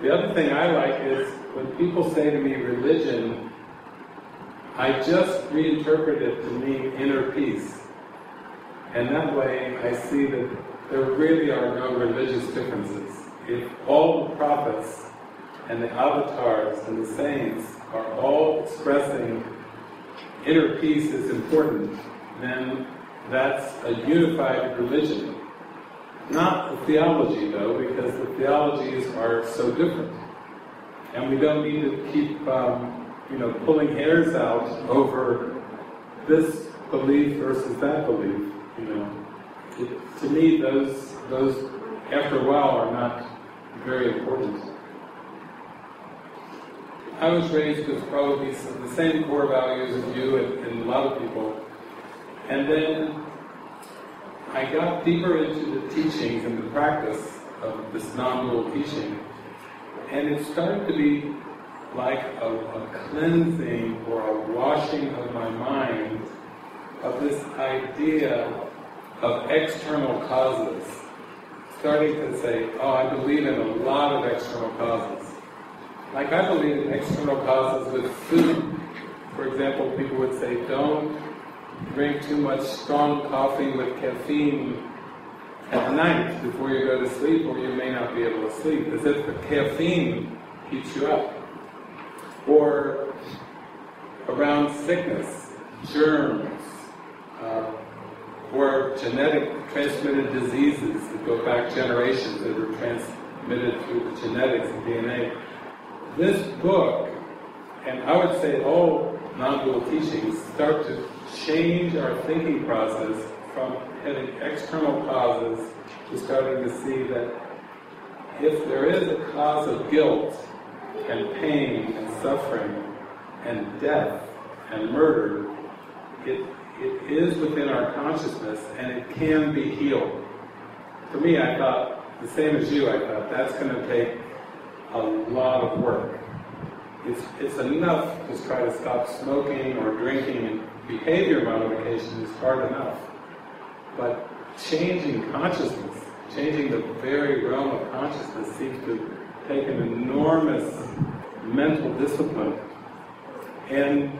The other thing I like is when people say to me religion, I just reinterpret it to mean inner peace. And that way I see that there really are no religious differences. If all the prophets and the avatars and the saints are all expressing inner peace is important, then that's a unified religion. Not the theology, though, because the theologies are so different. And we don't need to keep pulling hairs out over this belief versus that belief. To me, those after a while are not very important. I was raised with probably the same core values as you and a lot of people. And then I got deeper into the teachings and the practice of this non-dual teaching. And it started to be like a cleansing or a washing of my mind of this idea of external causes. Starting to say, I believe in a lot of external causes. Like, I believe in external causes with food. For example, people would say, don't drink too much strong coffee with caffeine at night before you go to sleep, or you may not be able to sleep, as if the caffeine keeps you up. Or around sickness, germs, or genetic transmitted diseases that go back generations that are transmitted through the genetics and DNA. This book, and I would say all non-dual teachings, start to change our thinking process from having external causes to starting to see that if there is a cause of guilt and pain and suffering and death and murder, it is within our consciousness and it can be healed. For me, I thought, the same as you, I thought that's going to take a lot of work. It's enough to try to stop smoking or drinking, and behavior modification is hard enough. But changing consciousness, changing the very realm of consciousness, seems to take an enormous mental discipline. And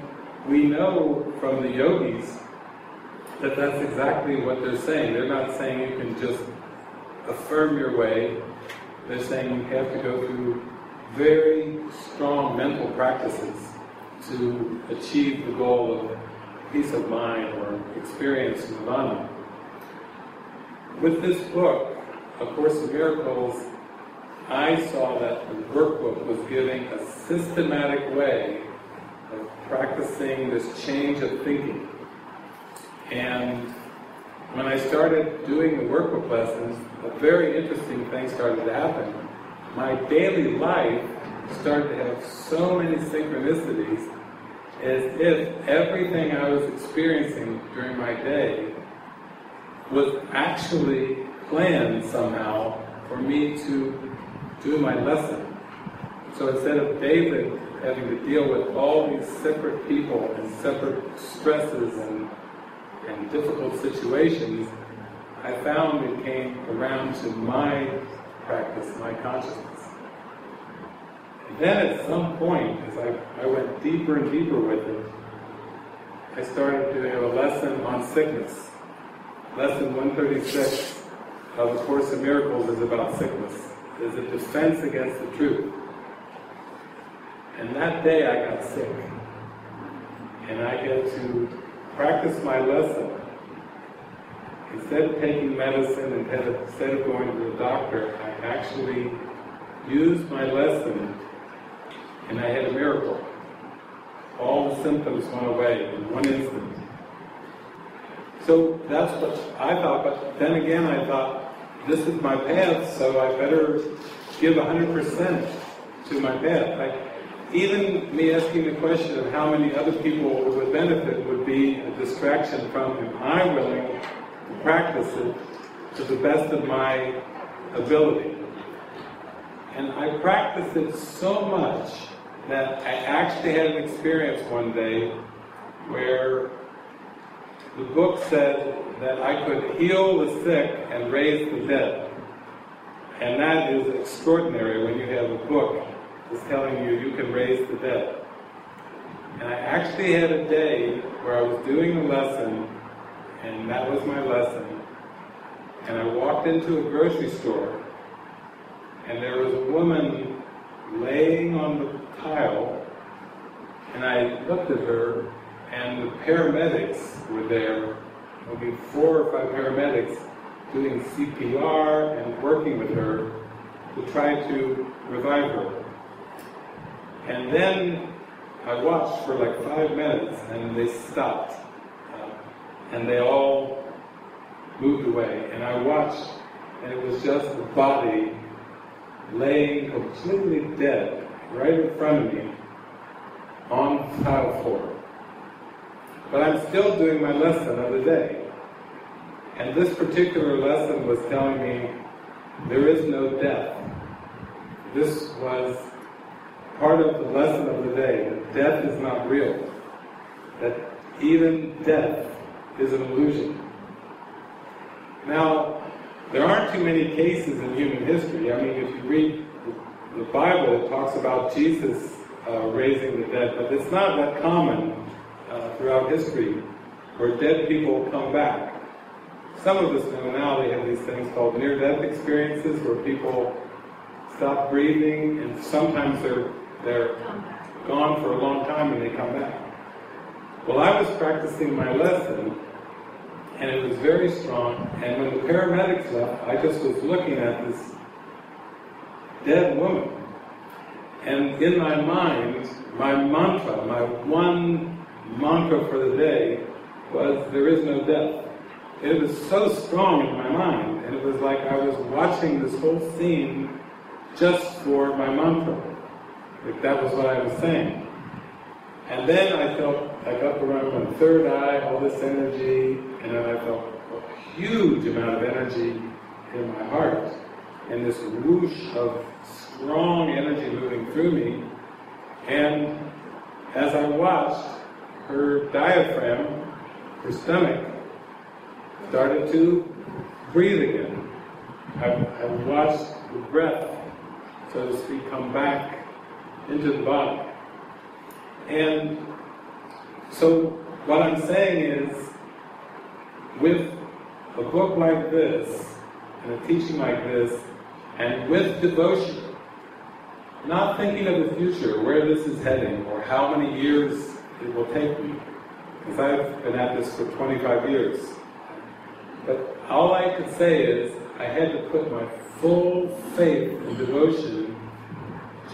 we know from the yogis that that's exactly what they're saying. They're not saying you can just affirm your way. They're saying you have to go through very strong mental practices to achieve the goal of peace of mind or experience nirvana. With this book, A Course in Miracles, I saw that the workbook was giving a systematic way of practicing this change of thinking. And when I started doing the workbook lessons, a very interesting thing started to happen. My daily life started to have so many synchronicities, as if everything I was experiencing during my day was actually planned somehow for me to do my lesson. So instead of David having to deal with all these separate people and separate stresses and difficult situations, I found it came around to my practice, my consciousness. And then at some point, as I went deeper and deeper with it, I started doing a lesson on sickness. Lesson 136 of A Course in Miracles is about sickness. It's a defense against the truth. And that day I got sick. And I get to practice my lesson. Instead of taking medicine, instead of going to the doctor, I actually used my lesson, and I had a miracle. All the symptoms went away in one instant. So that's what I thought, but then again I thought, this is my path, so I better give 100% to my path. Even me asking the question of how many other people would benefit would be a distraction from, am I willing to practice it to the best of my ability? And I practiced it so much that I actually had an experience one day where the book said that I could heal the sick and raise the dead. And that is extraordinary when you have a book that's telling you you can raise the dead. And I actually had a day where I was doing a lesson, and that was my lesson, and I walked into a grocery store, and there was a woman laying on the tile, and I looked at her, and the paramedics were there, maybe 4 or 5 paramedics, doing CPR and working with her to try to revive her. And then I watched for like 5 minutes, and they stopped, and they all moved away, and I watched, and it was just the body laying completely dead, right in front of me, on the tile floor. But I'm still doing my lesson of the day. And this particular lesson was telling me, there is no death. This was part of the lesson of the day, that death is not real. That even death is an illusion. Now, there aren't too many cases in human history. I mean, if you read the Bible, it talks about Jesus raising the dead, but it's not that common throughout history where dead people come back. Some of us know now they have these things called near-death experiences where people stop breathing, and sometimes they're gone for a long time and they come back. Well, I was practicing my lesson, and it was very strong, and when the paramedics left, I just was looking at this dead woman. And in my mind, my mantra, my one mantra for the day was, there is no death. It was so strong in my mind, and it was like I was watching this whole scene just for my mantra. Like that was what I was saying. And then I felt, I got the around my third eye, all this energy, and then I felt a huge amount of energy in my heart, and this whoosh of strong energy moving through me. And as I watched, her diaphragm, her stomach, started to breathe again. I watched the breath, so to speak, come back into the body. And so what I'm saying is, with a book like this, and a teaching like this, and with devotion, not thinking of the future, where this is heading, or how many years it will take me, because I've been at this for 25 years. But all I could say is, I had to put my full faith and devotion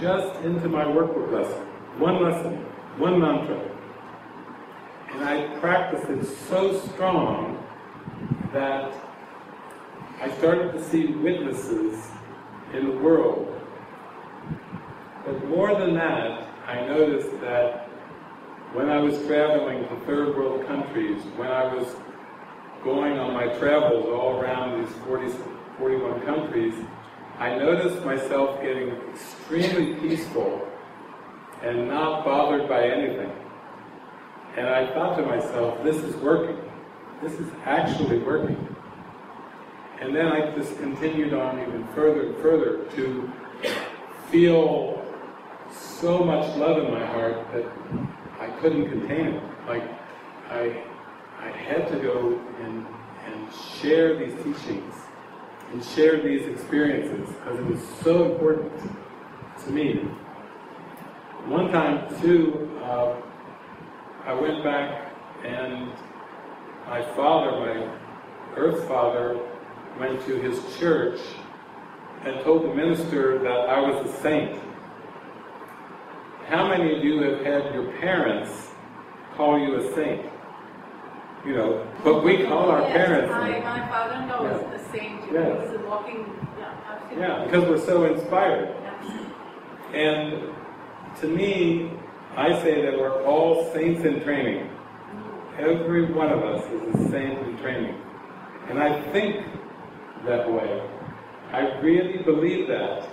just into my workbook lesson. One mantra. And I practiced it so strong that I started to see witnesses in the world. But more than that, I noticed that when I was traveling to third world countries, when I was going on my travels all around these 41 countries, I noticed myself getting extremely peaceful and not bothered by anything. And I thought to myself, this is working. This is actually working. And then I just continued on even further and further to feel so much love in my heart that I couldn't contain it. Like, I had to go and share these teachings and share these experiences because it was so important to me. One time, too, I went back and my father, my earth father, went to his church and told the minister that I was a saint. How many of you have had your parents call you a saint? You know, but we call our parents. My father-in-law was a saint. He was a walking. Yeah, because we're so inspired. Yeah. And to me, I say that we're all saints in training. Every one of us is a saint in training. And I think that way. I really believe that.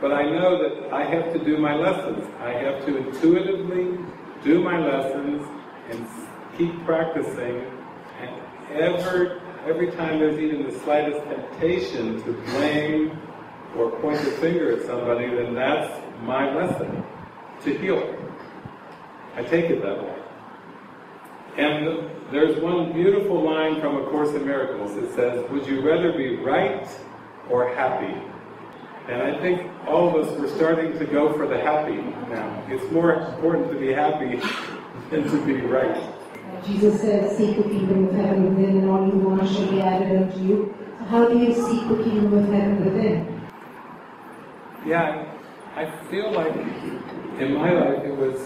But I know that I have to do my lessons. I have to intuitively do my lessons and keep practicing. And every time there's even the slightest temptation to blame or point a finger at somebody, then that's my lesson, to heal. I take it that way. And there's one beautiful line from A Course in Miracles. It says, "Would you rather be right or happy?" And I think all of us were starting to go for the happy now. It's more important to be happy than to be right. Jesus said, "Seek the kingdom of heaven within, and all you want shall be added unto you." So how do you seek the kingdom of heaven within? Yeah, I feel like in my life it was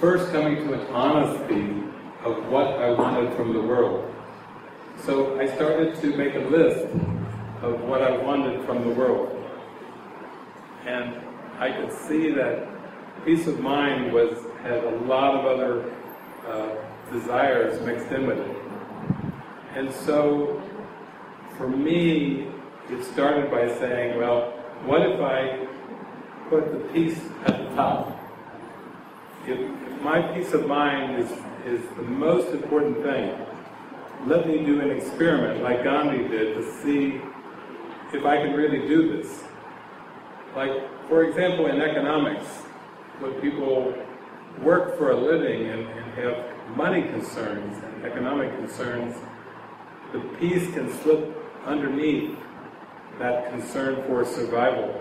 first coming to an honesty of what I wanted from the world. So I started to make a list of what I wanted from the world. And I could see that peace of mind had a lot of other desires mixed in with it. And so, for me, it started by saying, well, what if I put the peace at the top? If my peace of mind is the most important thing, let me do an experiment like Gandhi did to see if I can really do this. Like, for example, in economics, when people work for a living and have money concerns and economic concerns, the peace can slip underneath that concern for survival.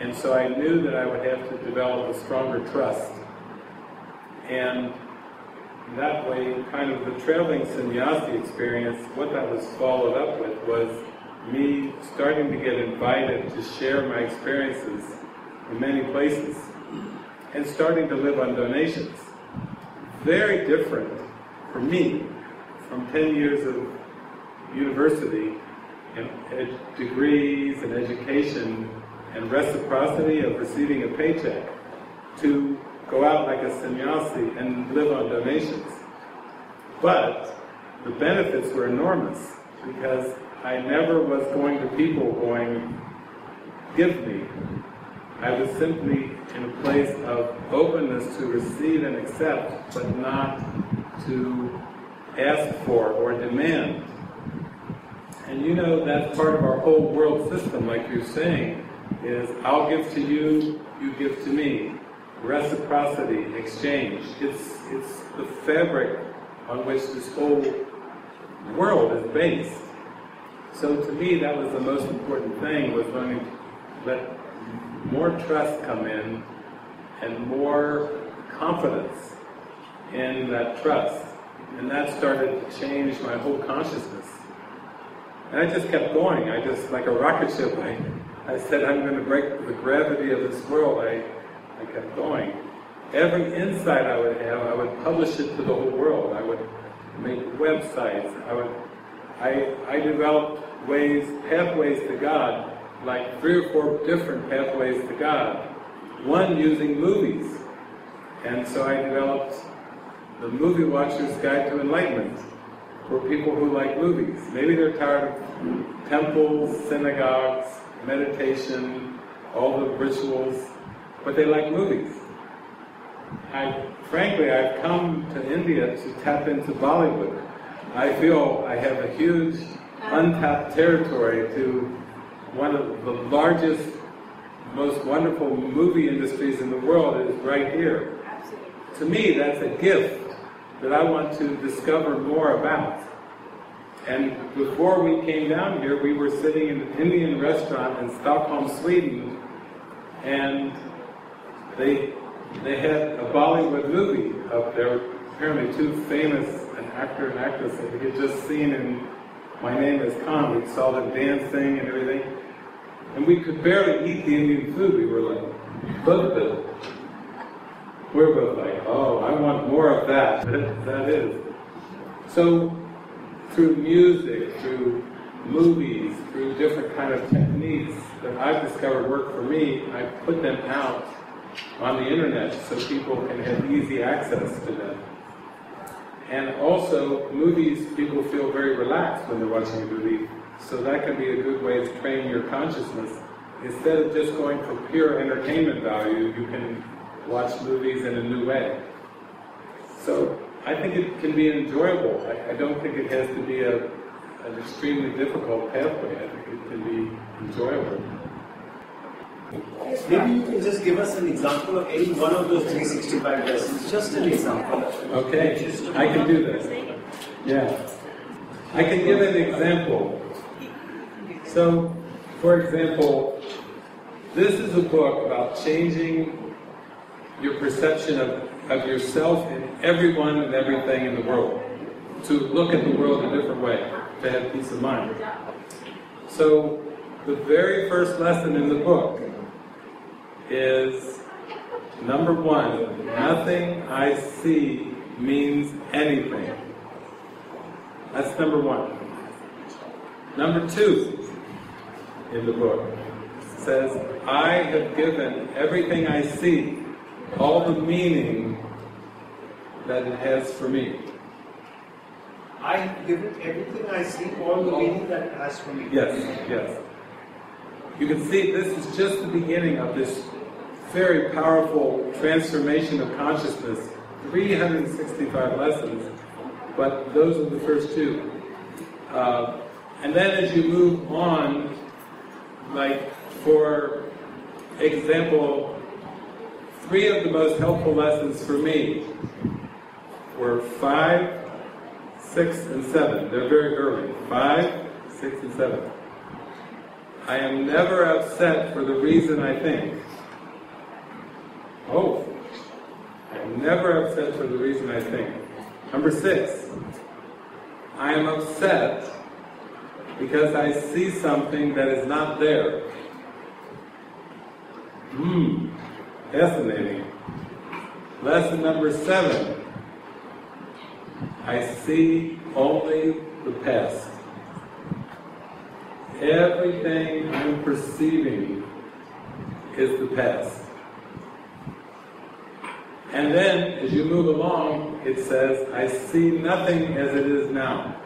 And so I knew that I would have to develop a stronger trust. And that way, kind of the traveling sannyasi experience, what that was followed up with was me starting to get invited to share my experiences in many places and starting to live on donations. Very different for me from 10 years of university and degrees and education and reciprocity of receiving a paycheck to go out like a sannyasi and live on donations. But the benefits were enormous because I never was going to people going, "Give me." I was simply in a place of openness to receive and accept, but not to ask for or demand. And you know, that's part of our whole world system, like you're saying, is I'll give to you, you give to me. Reciprocity, exchange. It's the fabric on which this whole world is based. So to me, that was the most important thing, was learning to let more trust come in and more confidence in that trust. And that started to change my whole consciousness. And I just kept going. I just, like a rocket ship, I said, I'm going to break the gravity of this world. I kept going. Every insight I would have, I would publish it to the whole world. I would make websites. I developed ways, pathways to God, like 3 or 4 different pathways to God. One using movies. And so I developed the Movie Watcher's Guide to Enlightenment for people who like movies. Maybe they're tired of temples, synagogues, meditation, all the rituals, but they like movies. Frankly, I've come to India to tap into Bollywood. I feel I have a huge untapped territory to one of the largest, most wonderful movie industries in the world is right here. Absolutely. To me, that's a gift that I want to discover more about. And before we came down here, we were sitting in an Indian restaurant in Stockholm, Sweden, and they had a Bollywood movie up there, apparently too famous, an actor and actress that we had just seen in My Name is Khan. We saw them dancing and everything. And we could barely eat the Indian food. We were like, we're both like, oh, I want more of that. That is. So, through music, through movies, through different kind of techniques that I've discovered work for me, I put them out on the internet so people can have easy access to them. And also, movies, people feel very relaxed when they're watching a movie. So that can be a good way to train your consciousness. Instead of just going for pure entertainment value, you can watch movies in a new way. So I think it can be enjoyable. I don't think it has to be an extremely difficult pathway. I think it can be enjoyable. Maybe you can just give us an example of any one of those 365 lessons. Just an example. Okay, I can do that. Yeah. I can give an example. So, for example, this is a book about changing your perception of yourself and everyone and everything in the world. To look at the world a different way, to have peace of mind. So, the very first lesson in the book is, number 1, nothing I see means anything. That's number 1. Number 2, in the book, says, I have given everything I see all the meaning that it has for me. I have given everything I see all the meaning that it has for me. Yes, yes. You can see this is just the beginning of this very powerful transformation of consciousness, 365 lessons, but those are the first 2. And then as you move on, like, for example, 3 of the most helpful lessons for me were 5, 6, and 7. They're very early. 5, 6, and 7. I am never upset for the reason I think. Oh, I am never upset for the reason I think. Number 6, I am upset because I see something that is not there. Fascinating. Lesson number 7. I see only the past. Everything I'm perceiving is the past. And then, as you move along, it says, I see nothing as it is now.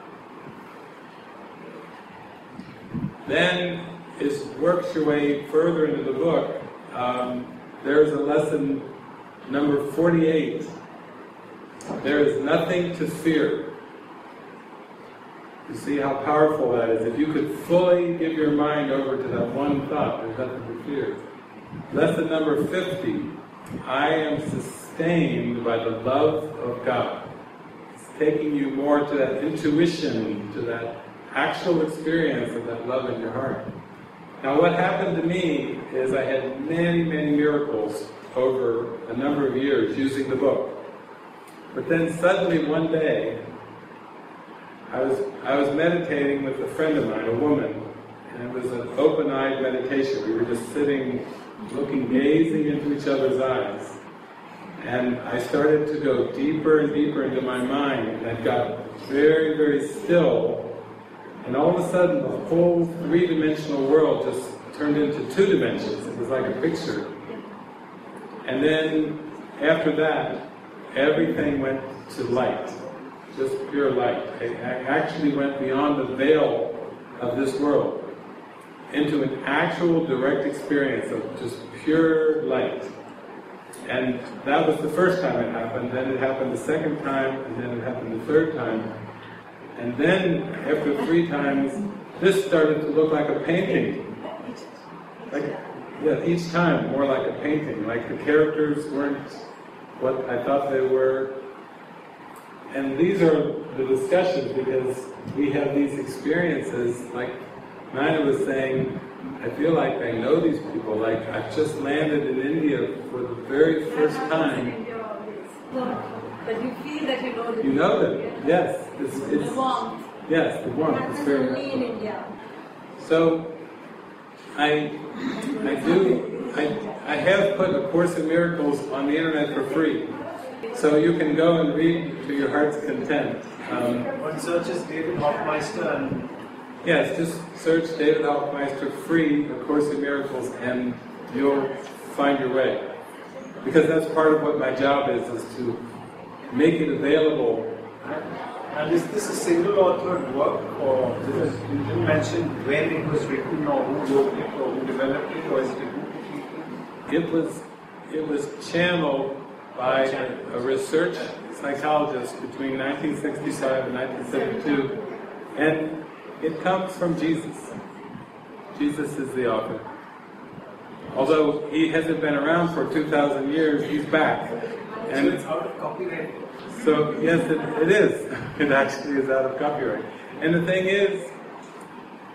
Then, as you work your way further into the book, there's a lesson number 48. There is nothing to fear. You see how powerful that is. If you could fully give your mind over to that one thought, there's nothing to fear. Lesson number 50. I am sustained by the love of God. It's taking you more to that intuition, to that actual experience of that love in your heart. Now what happened to me is I had many, many miracles over a number of years using the book. But then suddenly one day, I was meditating with a friend of mine, a woman, and it was an open-eyed meditation. We were just sitting, looking, gazing into each other's eyes. And I started to go deeper and deeper into my mind, and I got very, very still. And all of a sudden, the whole three-dimensional world just turned into two dimensions. It was like a picture. And then, after that, everything went to light. Just pure light. It actually went beyond the veil of this world into an actual direct experience of just pure light. And that was the first time it happened, then it happened the second time, and then it happened the third time. And then, after three times, this started to look like a painting. Each time, more like a painting, like the characters weren't what I thought they were. And these are the discussions, because we have these experiences, like Naina was saying, I feel like I know these people, like I've just landed in India for the very first time. But you feel that you know them. You know them, yes. It's, the warmth. Yes, the warmth. It's very nice. In India. So, I have put A Course in Miracles on the internet for free. So you can go and read to your heart's content. One search is David Hoffmeister. Yes, just search David Hoffmeister free, A Course in Miracles, and you'll find your way. Because that's part of what my job is to make it available. And is this a single authored work, or you didn't mention when it was written, or who wrote it, or who developed it, or is it a group of people? It was channeled by a research psychologist between 1965 and 1972, and it comes from Jesus. Jesus is the author. Although he hasn't been around for 2,000 years, he's back. And so it's out of copyright. So, yes, it is. It actually is out of copyright. And the thing is,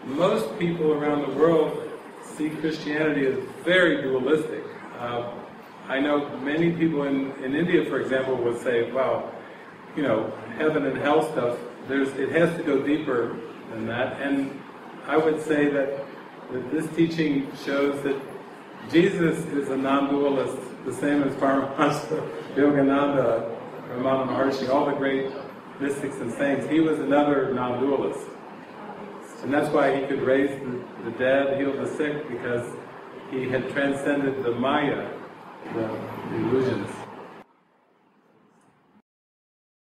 most people around the world see Christianity as very dualistic. I know many people in India, for example, would say, wow, you know, heaven and hell stuff, it has to go deeper than that. And I would say that this teaching shows that Jesus is a non-dualist, the same as Paramahansa Yogananda, Ramana Maharshi, all the great mystics and saints. He was another non-dualist. And that's why he could raise the dead, heal the sick, because he had transcended the Maya, the illusions.